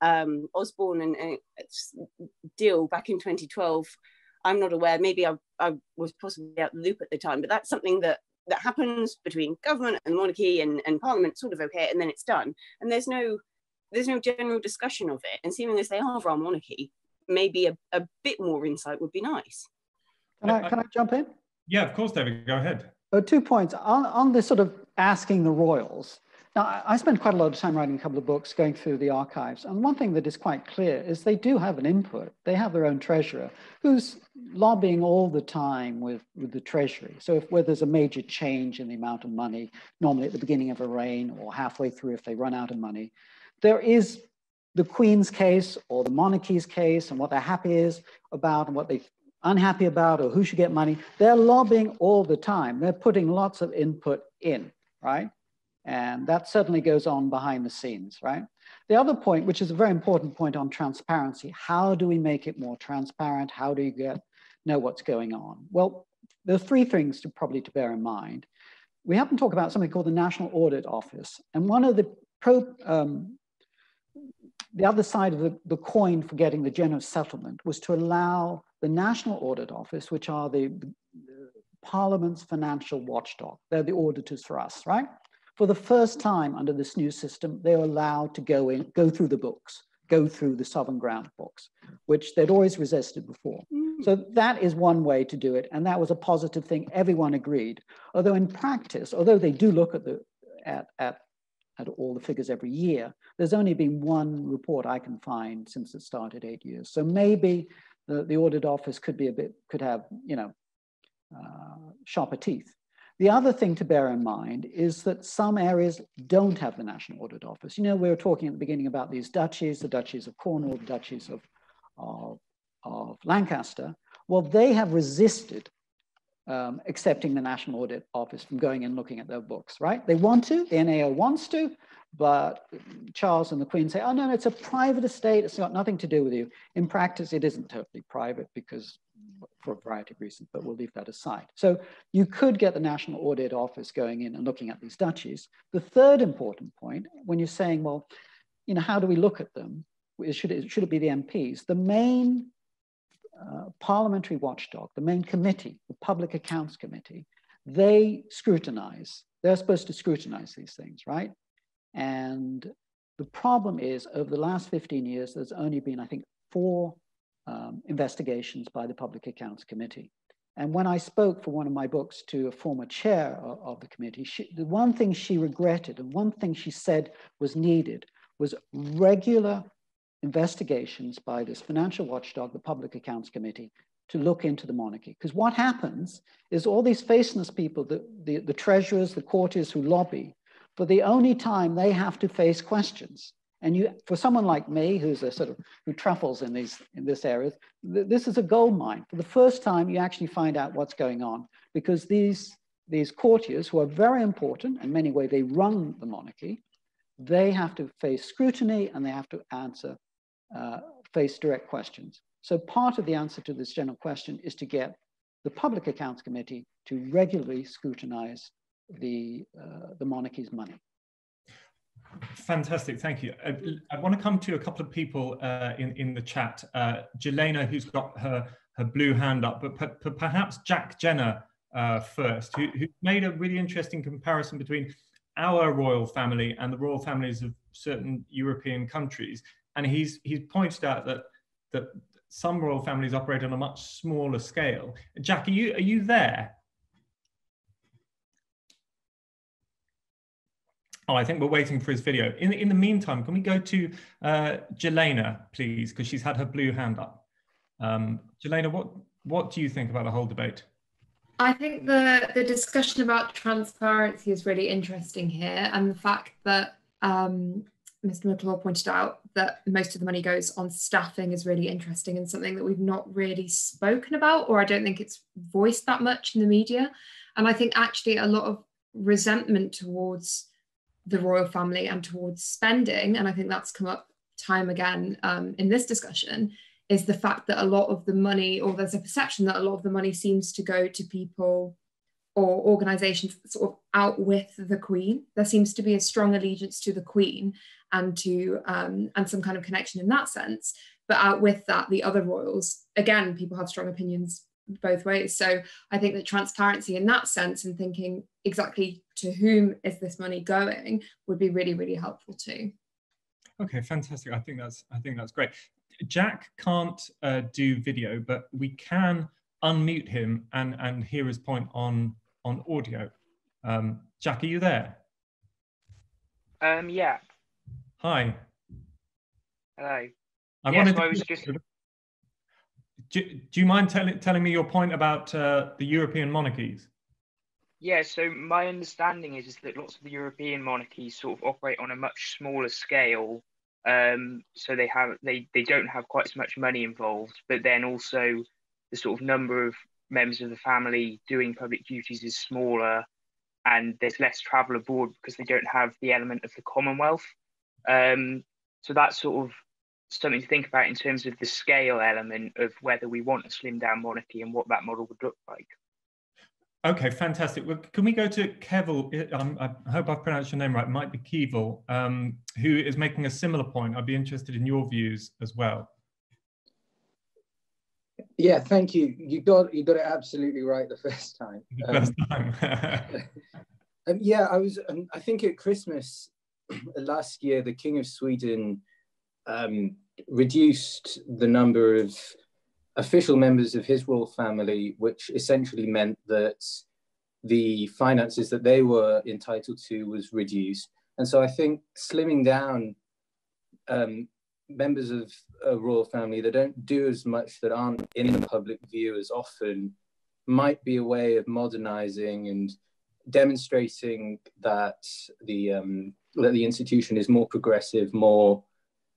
um, Osborne and, and deal back in twenty twelve, I'm not aware, maybe I, I was possibly out the loop at the time, but that's something that, that happens between government and monarchy and, and parliament, sort of okay, and then it's done. And there's no there's no general discussion of it. And seeming as they are our monarchy, maybe a, a bit more insight would be nice. Can I, can I jump in? Yeah, of course, David, go ahead. Uh, two points, on, on this sort of asking the royals. Now, I, I spent quite a lot of time writing a couple of books, going through the archives, and one thing that is quite clear is they do have an input. They have their own treasurer who's lobbying all the time with, with the Treasury. So if where there's a major change in the amount of money, normally at the beginning of a reign or halfway through if they run out of money, there is the Queen's case or the monarchy's case and what they're happy is about and what they're unhappy about or who should get money. They're lobbying all the time. They're putting lots of input in, right? And that certainly goes on behind the scenes, right? The other point, which is a very important point on transparency, how do we make it more transparent? How do you get know what's going on? Well, there are three things to probably to bear in mind. we happen to talk about something called the National Audit Office. And one of the pro, um, the other side of the, the coin for getting the Jenner settlement was to allow the National Audit Office, which are the, the Parliament's financial watchdog, they're the auditors for us, right? For the first time under this new system, they were allowed to go in, go through the books, go through the Sovereign Grant books, which they'd always resisted before. Mm. So that is one way to do it. And that was a positive thing. Everyone agreed. Although in practice, although they do look at the at at, at all the figures every year, there's only been one report I can find since it started eight years. So maybe the, the audit office could be a bit, could have, you know, uh, sharper teeth. The other thing to bear in mind is that some areas don't have the National Audit Office. You know, we were talking at the beginning about these duchies, the duchies of Cornwall, the duchies of, of, of Lancaster. Well, they have resisted um, accepting the National Audit Office from going and looking at their books, right? They want to, the N A O wants to, but Charles and the Queen say, oh, no, no, it's a private estate. It's got nothing to do with you. In practice, it isn't totally private because for a variety of reasons, but we'll leave that aside. So you could get the National Audit Office going in and looking at these duchies. The third important point, when you're saying, well, you know, how do we look at them? Should it, should it be the M Ps? The main uh, parliamentary watchdog, the main committee, the Public Accounts Committee, they scrutinize. They're supposed to scrutinize these things, right? And the problem is, over the last fifteen years, there's only been, I think, four Um, investigations by the Public Accounts Committee. And when I spoke for one of my books to a former chair of, of the committee, she, the one thing she regretted and one thing she said was needed was regular investigations by this financial watchdog, the Public Accounts Committee, to look into the monarchy. Because what happens is all these faceless people, the, the, the treasurers, the courtiers who lobby, for the only time they have to face questions. And you, for someone like me, who's a sort of, who truffles in these, in this area, th this is a gold mine. For the first time, you actually find out what's going on, because these, these courtiers, who are very important, in many ways, they run the monarchy, they have to face scrutiny and they have to answer, uh, face direct questions. So part of the answer to this general question is to get the Public Accounts Committee to regularly scrutinize the, uh, the monarchy's money. Fantastic, thank you. I, I want to come to a couple of people uh, in, in the chat. Uh, Jelena, who's got her, her blue hand up, but per, per, perhaps Jack Jenner uh, first, who, who made a really interesting comparison between our royal family and the royal families of certain European countries. And he's, he's pointed out that, that some royal families operate on a much smaller scale. Jack, are you, are you there? Oh, I think we're waiting for his video. In, in the meantime, can we go to uh, Jelena, please, because she's had her blue hand up. Um, Jelena, what, what do you think about the whole debate? I think the, the discussion about transparency is really interesting here, and the fact that um, Mister McClure pointed out that most of the money goes on staffing is really interesting and something that we've not really spoken about, or I don't think it's voiced that much in the media. And I think actually a lot of resentment towards the royal family and towards spending, and I think that's come up time again um, in this discussion, is the fact that a lot of the money, or there's a perception that a lot of the money seems to go to people or organisations that sort of outwith the Queen. There seems to be a strong allegiance to the Queen and to um, and some kind of connection in that sense, but outwith that, the other royals, again, people have strong opinions both ways. So I think that transparency in that sense and thinking exactly to whom is this money going would be really, really helpful too. Okay, fantastic. I think that's I think that's great. Jack can't uh, do video, but we can unmute him and and hear his point on on audio. Um, Jack, are you there? Um, yeah. Hi. Hello. I yes, wanted. To I was just. Do, do you mind tell, telling me your point about uh, the European monarchies? Yeah, so my understanding is, is that lots of the European monarchies sort of operate on a much smaller scale. Um, so they have they, they don't have quite as much money involved, but then also the sort of number of members of the family doing public duties is smaller, and there's less travel abroad because they don't have the element of the Commonwealth. Um, so that's sort of something to think about in terms of the scale element of whether we want a slimmed down monarchy and what that model would look like. Okay, fantastic. Well, can we go to Keval? Um, I hope I've pronounced your name right. It might be Keval, um, who is making a similar point. I'd be interested in your views as well. Yeah, thank you. You got you got it absolutely right the first time. The first um, time. um, yeah, I was. Um, I think at Christmas last year, the King of Sweden um, reduced the number of official members of his royal family, which essentially meant that the finances that they were entitled to was reduced. And so I think slimming down um, members of a royal family that don't do as much, that aren't in the public view as often, might be a way of modernizing and demonstrating that the um, that the institution is more progressive, more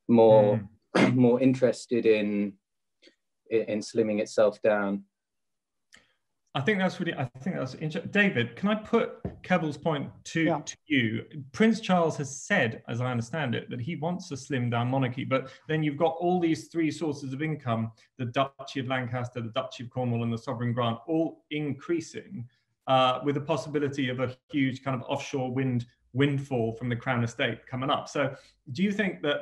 more mm. more interested in in slimming itself down. I think that's really, I think that's interesting. David, can I put Keval's point to, yeah. to you? Prince Charles has said, as I understand it, that he wants a slimmed down monarchy, but then you've got all these three sources of income, the Duchy of Lancaster, the Duchy of Cornwall and the Sovereign Grant, all increasing uh, with the possibility of a huge kind of offshore wind windfall from the Crown Estate coming up. So do you think that,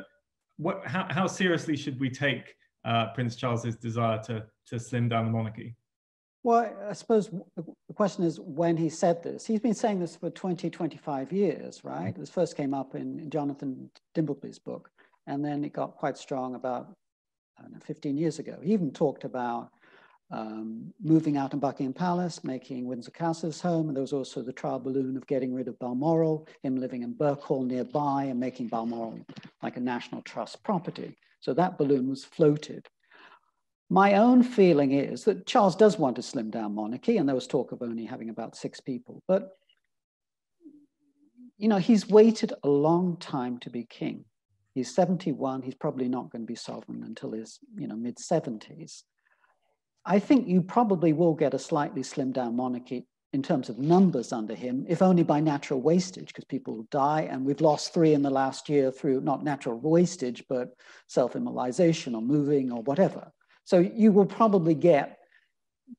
what, how, how seriously should we take Uh, Prince Charles's desire to, to slim down the monarchy? Well, I suppose the question is when he said this. He's been saying this for twenty, twenty-five years, right? Mm-hmm. This first came up in Jonathan Dimbleby book, and then it got quite strong about, I don't know, fifteen years ago. He even talked about um, moving out in Buckingham Palace, making Windsor Castle his home, and there was also the trial balloon of getting rid of Balmoral, him living in Birkhall nearby and making Balmoral like a National Trust property. So that balloon was floated. My own feeling is that Charles does want a slim down monarchy, and there was talk of only having about six people, but you know, he's waited a long time to be king. He's seventy-one, he's probably not going to be sovereign until his you know, mid seventies. I think you probably will get a slightly slim down monarchy in terms of numbers under him, if only by natural wastage, because people die, and we've lost three in the last year through not natural wastage, but self-immolation or moving or whatever. So you will probably get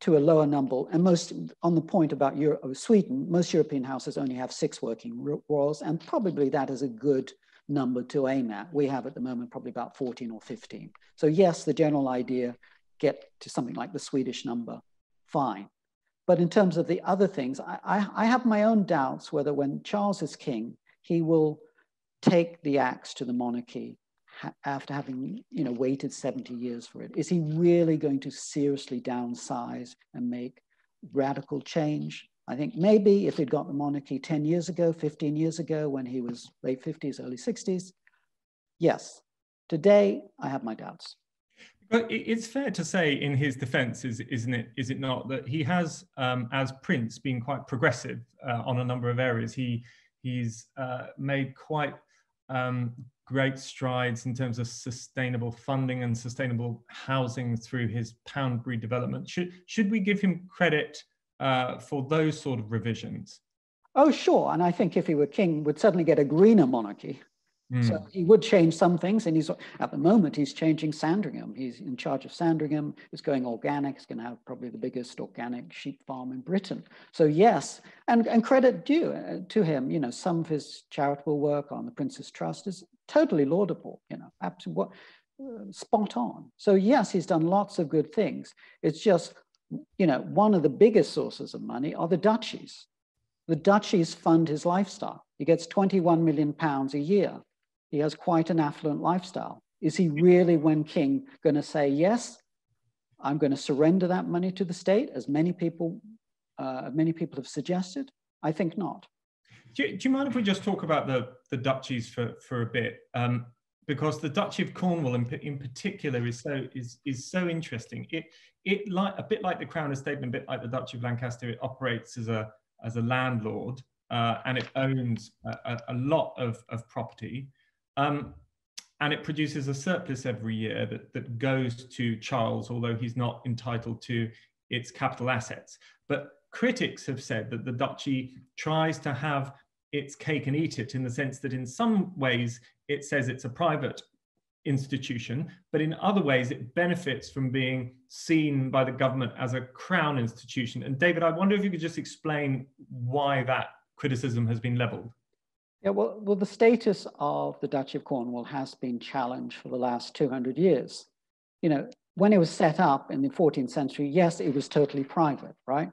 to a lower number. And most, on the point about Euro Sweden, most European houses only have six working royals, and probably that is a good number to aim at. We have at the moment probably about fourteen or fifteen. So yes, the general idea, get to something like the Swedish number, fine. But in terms of the other things, I, I, I have my own doubts whether when Charles is king, he will take the axe to the monarchy ha after having you know, waited seventy years for it. Is he really going to seriously downsize and make radical change? I think maybe if he'd got the monarchy ten years ago, fifteen years ago, when he was late fifties, early sixties, yes. Today, I have my doubts. But it's fair to say, in his defence, is, isn't it? Is it not that he has, um, as Prince, been quite progressive uh, on a number of areas. He he's uh, made quite um, great strides in terms of sustainable funding and sustainable housing through his Poundbury development. Should should we give him credit uh, for those sort of revisions? Oh, sure. And I think if he were king, we'd certainly get a greener monarchy. Mm. So he would change some things, and he's at the moment he's changing Sandringham. He's in charge of Sandringham. It's going organic. It's going to have probably the biggest organic sheep farm in Britain. So yes, and and credit due to him. You know, some of his charitable work on the Prince's Trust is totally laudable. You know, absolutely spot on. So yes, he's done lots of good things. It's just, you know, one of the biggest sources of money are the duchies. The duchies fund his lifestyle. He gets twenty-one million pounds a year. He has quite an affluent lifestyle. Is he really, when king, going to say, yes, I'm going to surrender that money to the state, as many people, uh, many people have suggested? I think not. Do you, do you mind if we just talk about the, the duchies for, for a bit? Um, because the Duchy of Cornwall in, in particular is so, is, is so interesting. It, it like, a bit like the Crown Estate and a bit like the Duchy of Lancaster, it operates as a, as a landlord, uh, and it owns a, a lot of, of property. Um, and it produces a surplus every year that, that goes to Charles, although he's not entitled to its capital assets. But critics have said that the duchy tries to have its cake and eat it, in the sense that in some ways it says it's a private institution, but in other ways it benefits from being seen by the government as a crown institution. And David, I wonder if you could just explain why that criticism has been levelled. Yeah, well, well, the status of the Duchy of Cornwall has been challenged for the last two hundred years. You know, when it was set up in the fourteenth century, yes, it was totally private, right?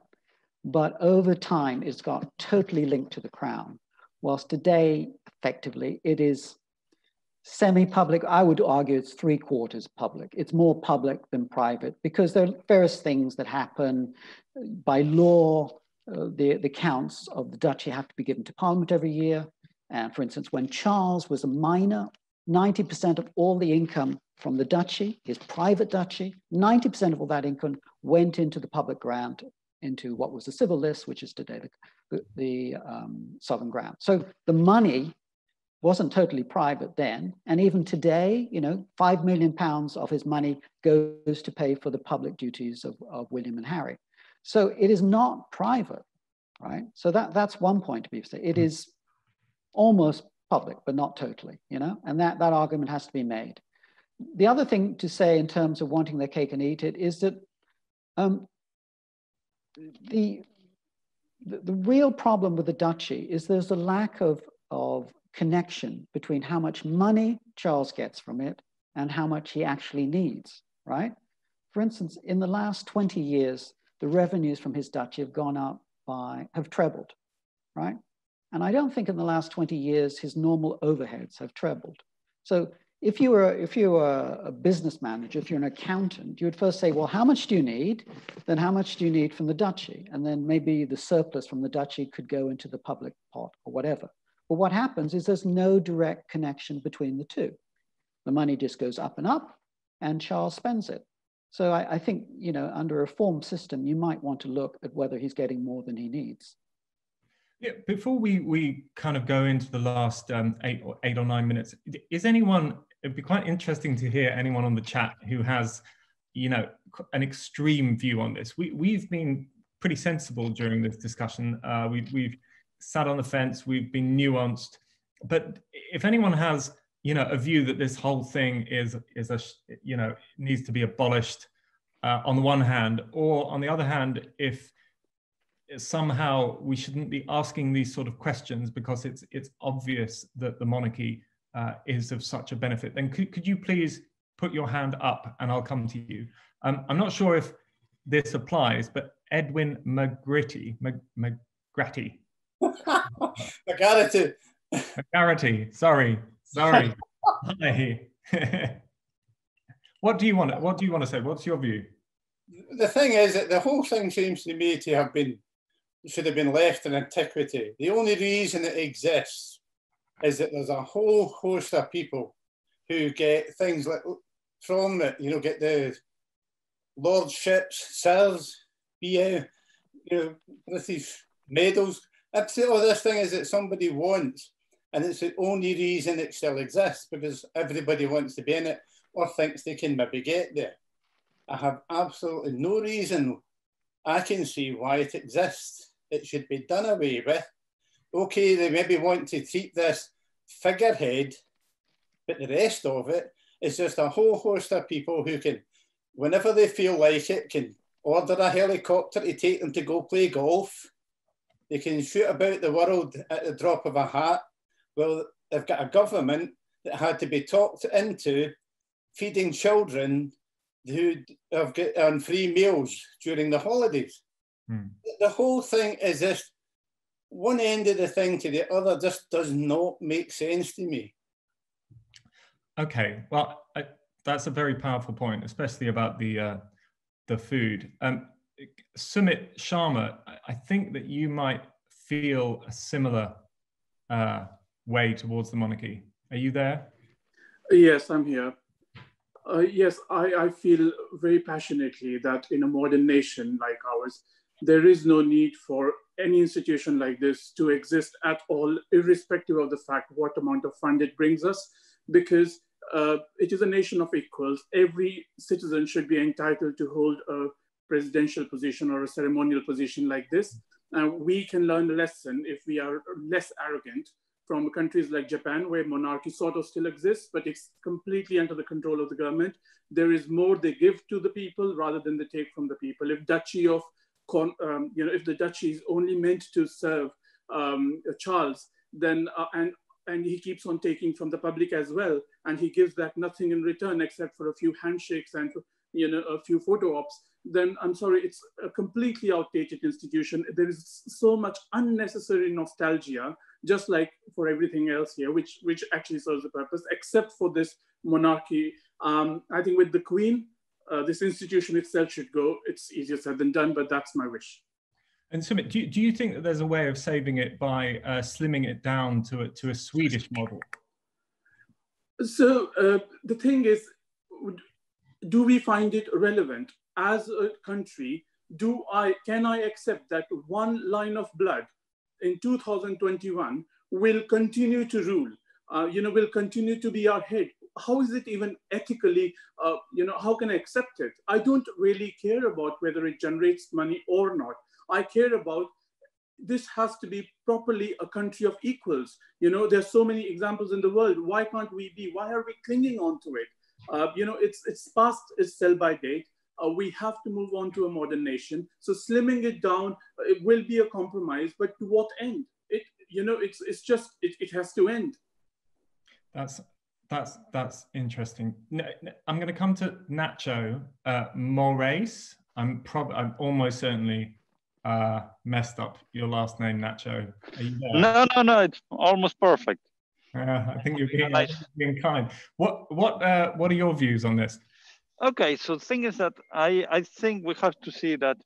But over time, it's got totally linked to the crown, whilst today, effectively, it is semi-public. I would argue it's three quarters public. It's more public than private because there are various things that happen. By law, uh, the, the counts of the duchy have to be given to Parliament every year. And for instance, when Charles was a minor, ninety percent of all the income from the duchy, his private duchy, ninety percent of all that income went into the public grant, into what was the civil list, which is today the, the um, sovereign grant. So the money wasn't totally private then. And even today, you know, five million pounds of his money goes to pay for the public duties of, of William and Harry. So it is not private, right? So that, that's one point to be said. It is almost public, but not totally, you know? And that, that argument has to be made. The other thing to say in terms of wanting the cake and eat it is that um, the, the, the real problem with the duchy is there's a lack of, of connection between how much money Charles gets from it and how much he actually needs, right? For instance, in the last twenty years, the revenues from his duchy have gone up by, have trebled, right? And I don't think in the last twenty years, his normal overheads have trebled. So if you were, if you were a business manager, if you're an accountant, you would first say, well, how much do you need? Then how much do you need from the duchy? And then maybe the surplus from the duchy could go into the public pot or whatever. But what happens is there's no direct connection between the two. The money just goes up and up and Charles spends it. So I, I think, you know, under a reform system, you might want to look at whether he's getting more than he needs. Yeah, before we, we kind of go into the last um, eight, or eight or nine minutes, is anyone, it'd be quite interesting to hear anyone on the chat who has, you know, an extreme view on this. We, we've been pretty sensible during this discussion. Uh, we, we've sat on the fence, we've been nuanced, but if anyone has, you know, a view that this whole thing is, is a, you know, needs to be abolished uh, on the one hand, or on the other hand, if somehow we shouldn't be asking these sort of questions because it's, it's obvious that the monarchy uh, is of such a benefit, then could, could you please put your hand up and I'll come to you. Um, I'm not sure if this applies, but Edwin McGritty, McGratty, McGarity. McGarity, sorry, sorry. Hi. What do you want? What do you want to say? What's your view? The thing is that the whole thing seems to me to have been should have been left in antiquity. The only reason it exists is that there's a whole host of people who get things like from it. You know, get the lordships, sirs, B A, you know, British medals. That's all this thing is that somebody wants, and it's the only reason it still exists, because everybody wants to be in it or thinks they can maybe get there. I have absolutely no reason I can see why it exists. It should be done away with. Okay, they maybe want to treat this figurehead, but the rest of it is just a whole host of people who can, whenever they feel like it, can order a helicopter to take them to go play golf. They can shoot about the world at the drop of a hat. Well, they've got a government that had to be talked into feeding children who have got on free meals during the holidays. Mm. The whole thing is just one end of the thing to the other just does not make sense to me. Okay, well, I, that's a very powerful point, especially about the uh, the food. Um, Sumit Sharma, I think that you might feel a similar uh, way towards the monarchy. Are you there? Yes, I'm here. Uh, yes, I, I feel very passionately that in a modern nation like ours, there is no need for any institution like this to exist at all, irrespective of the fact what amount of fund it brings us, because uh, it is a nation of equals. Every citizen should be entitled to hold a presidential position or a ceremonial position like this. And we can learn a lesson if we are less arrogant from countries like Japan, where monarchy sort of still exists, but it's completely under the control of the government. There is more they give to the people rather than they take from the people. If Duchy of, um, you know, if the Duchy is only meant to serve um, Charles, then uh, and and he keeps on taking from the public as well, and he gives that nothing in return except for a few handshakes and you know a few photo ops, then I'm sorry, it's a completely outdated institution. There is so much unnecessary nostalgia, just like for everything else here, which, which actually serves the purpose, except for this monarchy. Um, I think with the Queen, uh, this institution itself should go. It's easier said than done, but that's my wish. And Sumit, do you, do you think that there's a way of saving it by uh, slimming it down to a, to a Swedish model? So uh, the thing is, do we find it relevant? As a country, do I, can I accept that one line of blood in two thousand twenty-one will continue to rule, uh, you know, will continue to be our head? How is it even ethically, uh, you know, how can I accept it? I don't really care about whether it generates money or not. I care about this has to be properly a country of equals. You know, there's so many examples in the world. Why can't we be? Why are we clinging on to it? Uh, you know, it's, it's past its sell by date. Uh, we have to move on to a modern nation. So slimming it down, it will be a compromise, but to what end? It, you know, it's, it's just, it, it has to end. That's, that's, that's interesting. No, no, I'm going to come to Nacho uh, Morris. I'm probably, I'm almost certainly uh, messed up your last name, Nacho. Are you there? No, no, no, it's almost perfect. Uh, I think you're being, nice. being kind. What, what, uh, what are your views on this? Okay, so the thing is that I, I think we have to see that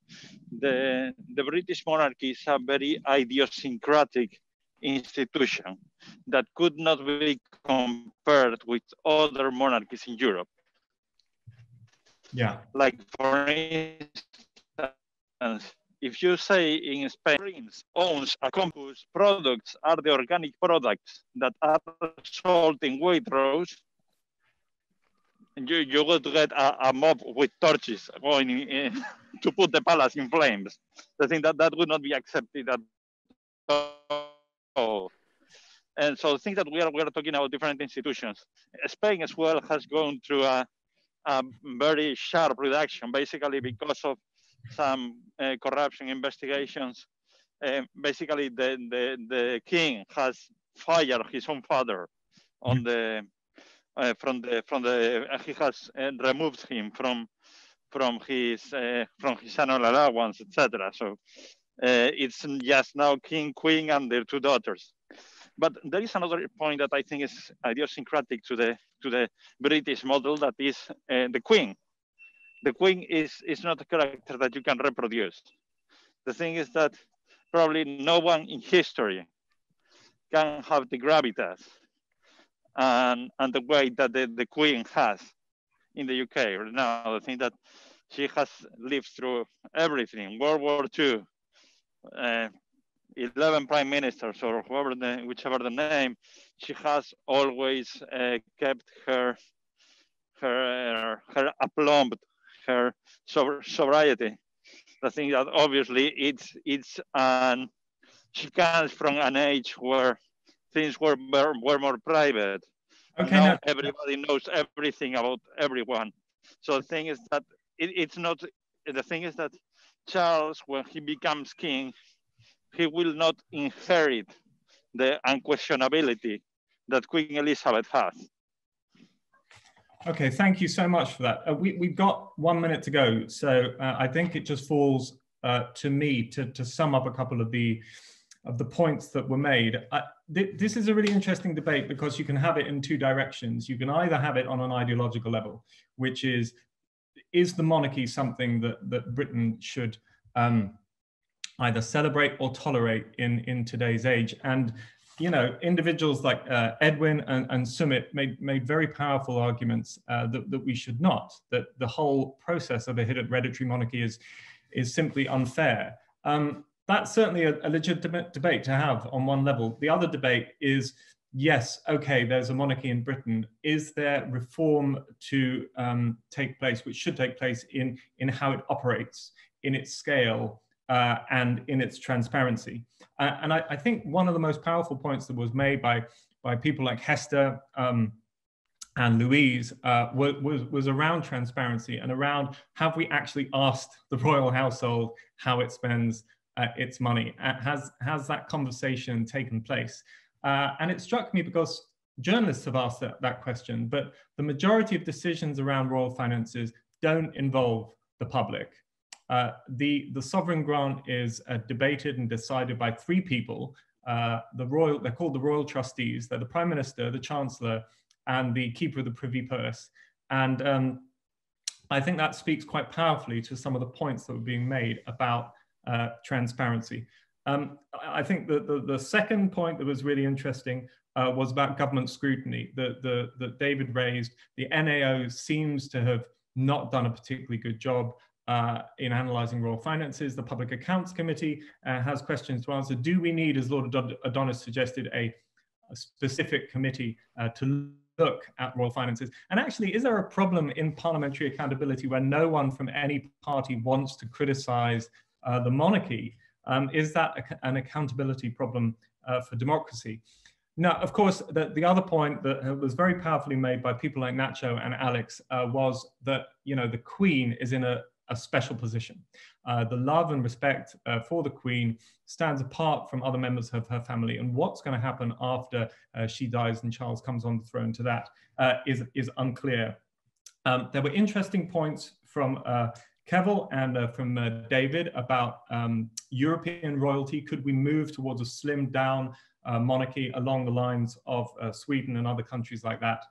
the, the British monarchy is a very idiosyncratic institution that could not be compared with other monarchies in Europe. Yeah. Like, for instance, if you say in Spain, Prince owns a company whose products are the organic products that are sold in Waitrose, You, you would get a, a mob with torches going in, in, to put the palace in flames. I think that that would not be accepted at all. And so I think that we are, we are talking about different institutions. Spain as well has gone through a, a very sharp reduction, basically because of some uh, corruption investigations. Uh, basically, the, the, the king has fired his own father on the... Uh, from the from the uh, he has uh, removed him from from his uh, from his annual allowance, et cetera. So uh, it's just now king, queen, and their two daughters. But there is another point that I think is idiosyncratic to the to the British model. That is uh, the queen. The queen is is not a character that you can reproduce. The thing is that probably no one in history can have the gravitas And, and the way that the, the Queen has in the U K right now. I think that she has lived through everything. World War Two, uh, eleven prime ministers, or whoever the, whichever the name. She has always uh, kept her her her aplomb, her sobriety. I think that obviously it's it's an she comes from an age where things were more, were more private. Okay, now no. Everybody knows everything about everyone. So the thing is that it, it's not, the thing is that Charles, when he becomes king, he will not inherit the unquestionability that Queen Elizabeth has. Okay, thank you so much for that. Uh, we, we've got one minute to go. So uh, I think it just falls uh, to me to, to sum up a couple of the of the points that were made. I, th this is a really interesting debate because you can have it in two directions. You can either have it on an ideological level, which is, is the monarchy something that, that Britain should um, either celebrate or tolerate in, in today's age? And, you know, individuals like uh, Edwin and, and Sumit made, made very powerful arguments uh, that, that we should not, that the whole process of a hereditary monarchy is, is simply unfair. Um, That's certainly a, a legitimate debate to have on one level. The other debate is, yes, okay, there's a monarchy in Britain. Is there reform to um, take place, which should take place in, in how it operates, in its scale, uh, and in its transparency. Uh, and I, I think one of the most powerful points that was made by, by people like Hester um, and Louise uh, was, was around transparency and around, have we actually asked the royal household how it spends uh, its money? Uh, has, has that conversation taken place? Uh, and it struck me because journalists have asked that, that question, but the majority of decisions around royal finances don't involve the public. Uh, the, the sovereign grant is uh, debated and decided by three people. Uh, the royal, they're called the royal trustees. They're the prime minister, the chancellor, and the keeper of the privy purse. And um, I think that speaks quite powerfully to some of the points that were being made about uh, transparency. Um, I think that the, the second point that was really interesting uh, was about government scrutiny that, the, that David raised. The N A O seems to have not done a particularly good job uh, in analysing royal finances. The Public Accounts Committee uh, has questions to answer. Do we need, as Lord Adonis suggested, a, a specific committee uh, to look at royal finances? And actually, is there a problem in parliamentary accountability where no one from any party wants to criticise uh, the monarchy? Um, is that an accountability problem uh, for democracy? Now, of course, the, the other point that was very powerfully made by people like Nacho and Alex uh, was that, you know, the Queen is in a, a special position. Uh, the love and respect uh, for the Queen stands apart from other members of her family, and what's going to happen after uh, she dies and Charles comes on the throne to that uh, is, is unclear. Um, there were interesting points from uh, Kevill and uh, from uh, David about um, European royalty. Could we move towards a slimmed down uh, monarchy along the lines of uh, Sweden and other countries like that?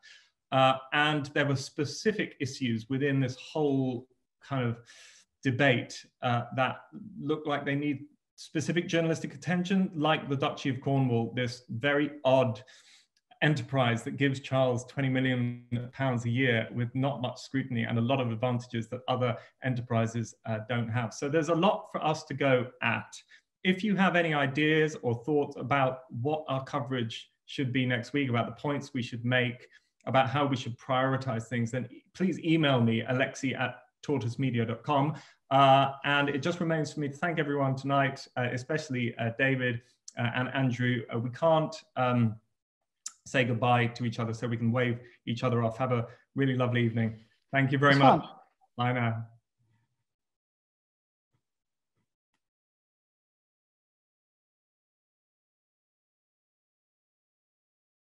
Uh, and there were specific issues within this whole kind of debate uh, that looked like they need specific journalistic attention, like the Duchy of Cornwall, this very odd enterprise that gives Charles twenty million pounds a year with not much scrutiny and a lot of advantages that other enterprises uh, don't have. So there's a lot for us to go at. If you have any ideas or thoughts about what our coverage should be next week, about the points we should make, about how we should prioritize things, then please email me, Alexi at tortoise media dot com. Uh, and it just remains for me to thank everyone tonight, uh, especially uh, David uh, and Andrew. Uh, we can't um, say goodbye to each other so we can wave each other off. Have a really lovely evening. Thank you very much. Bye now.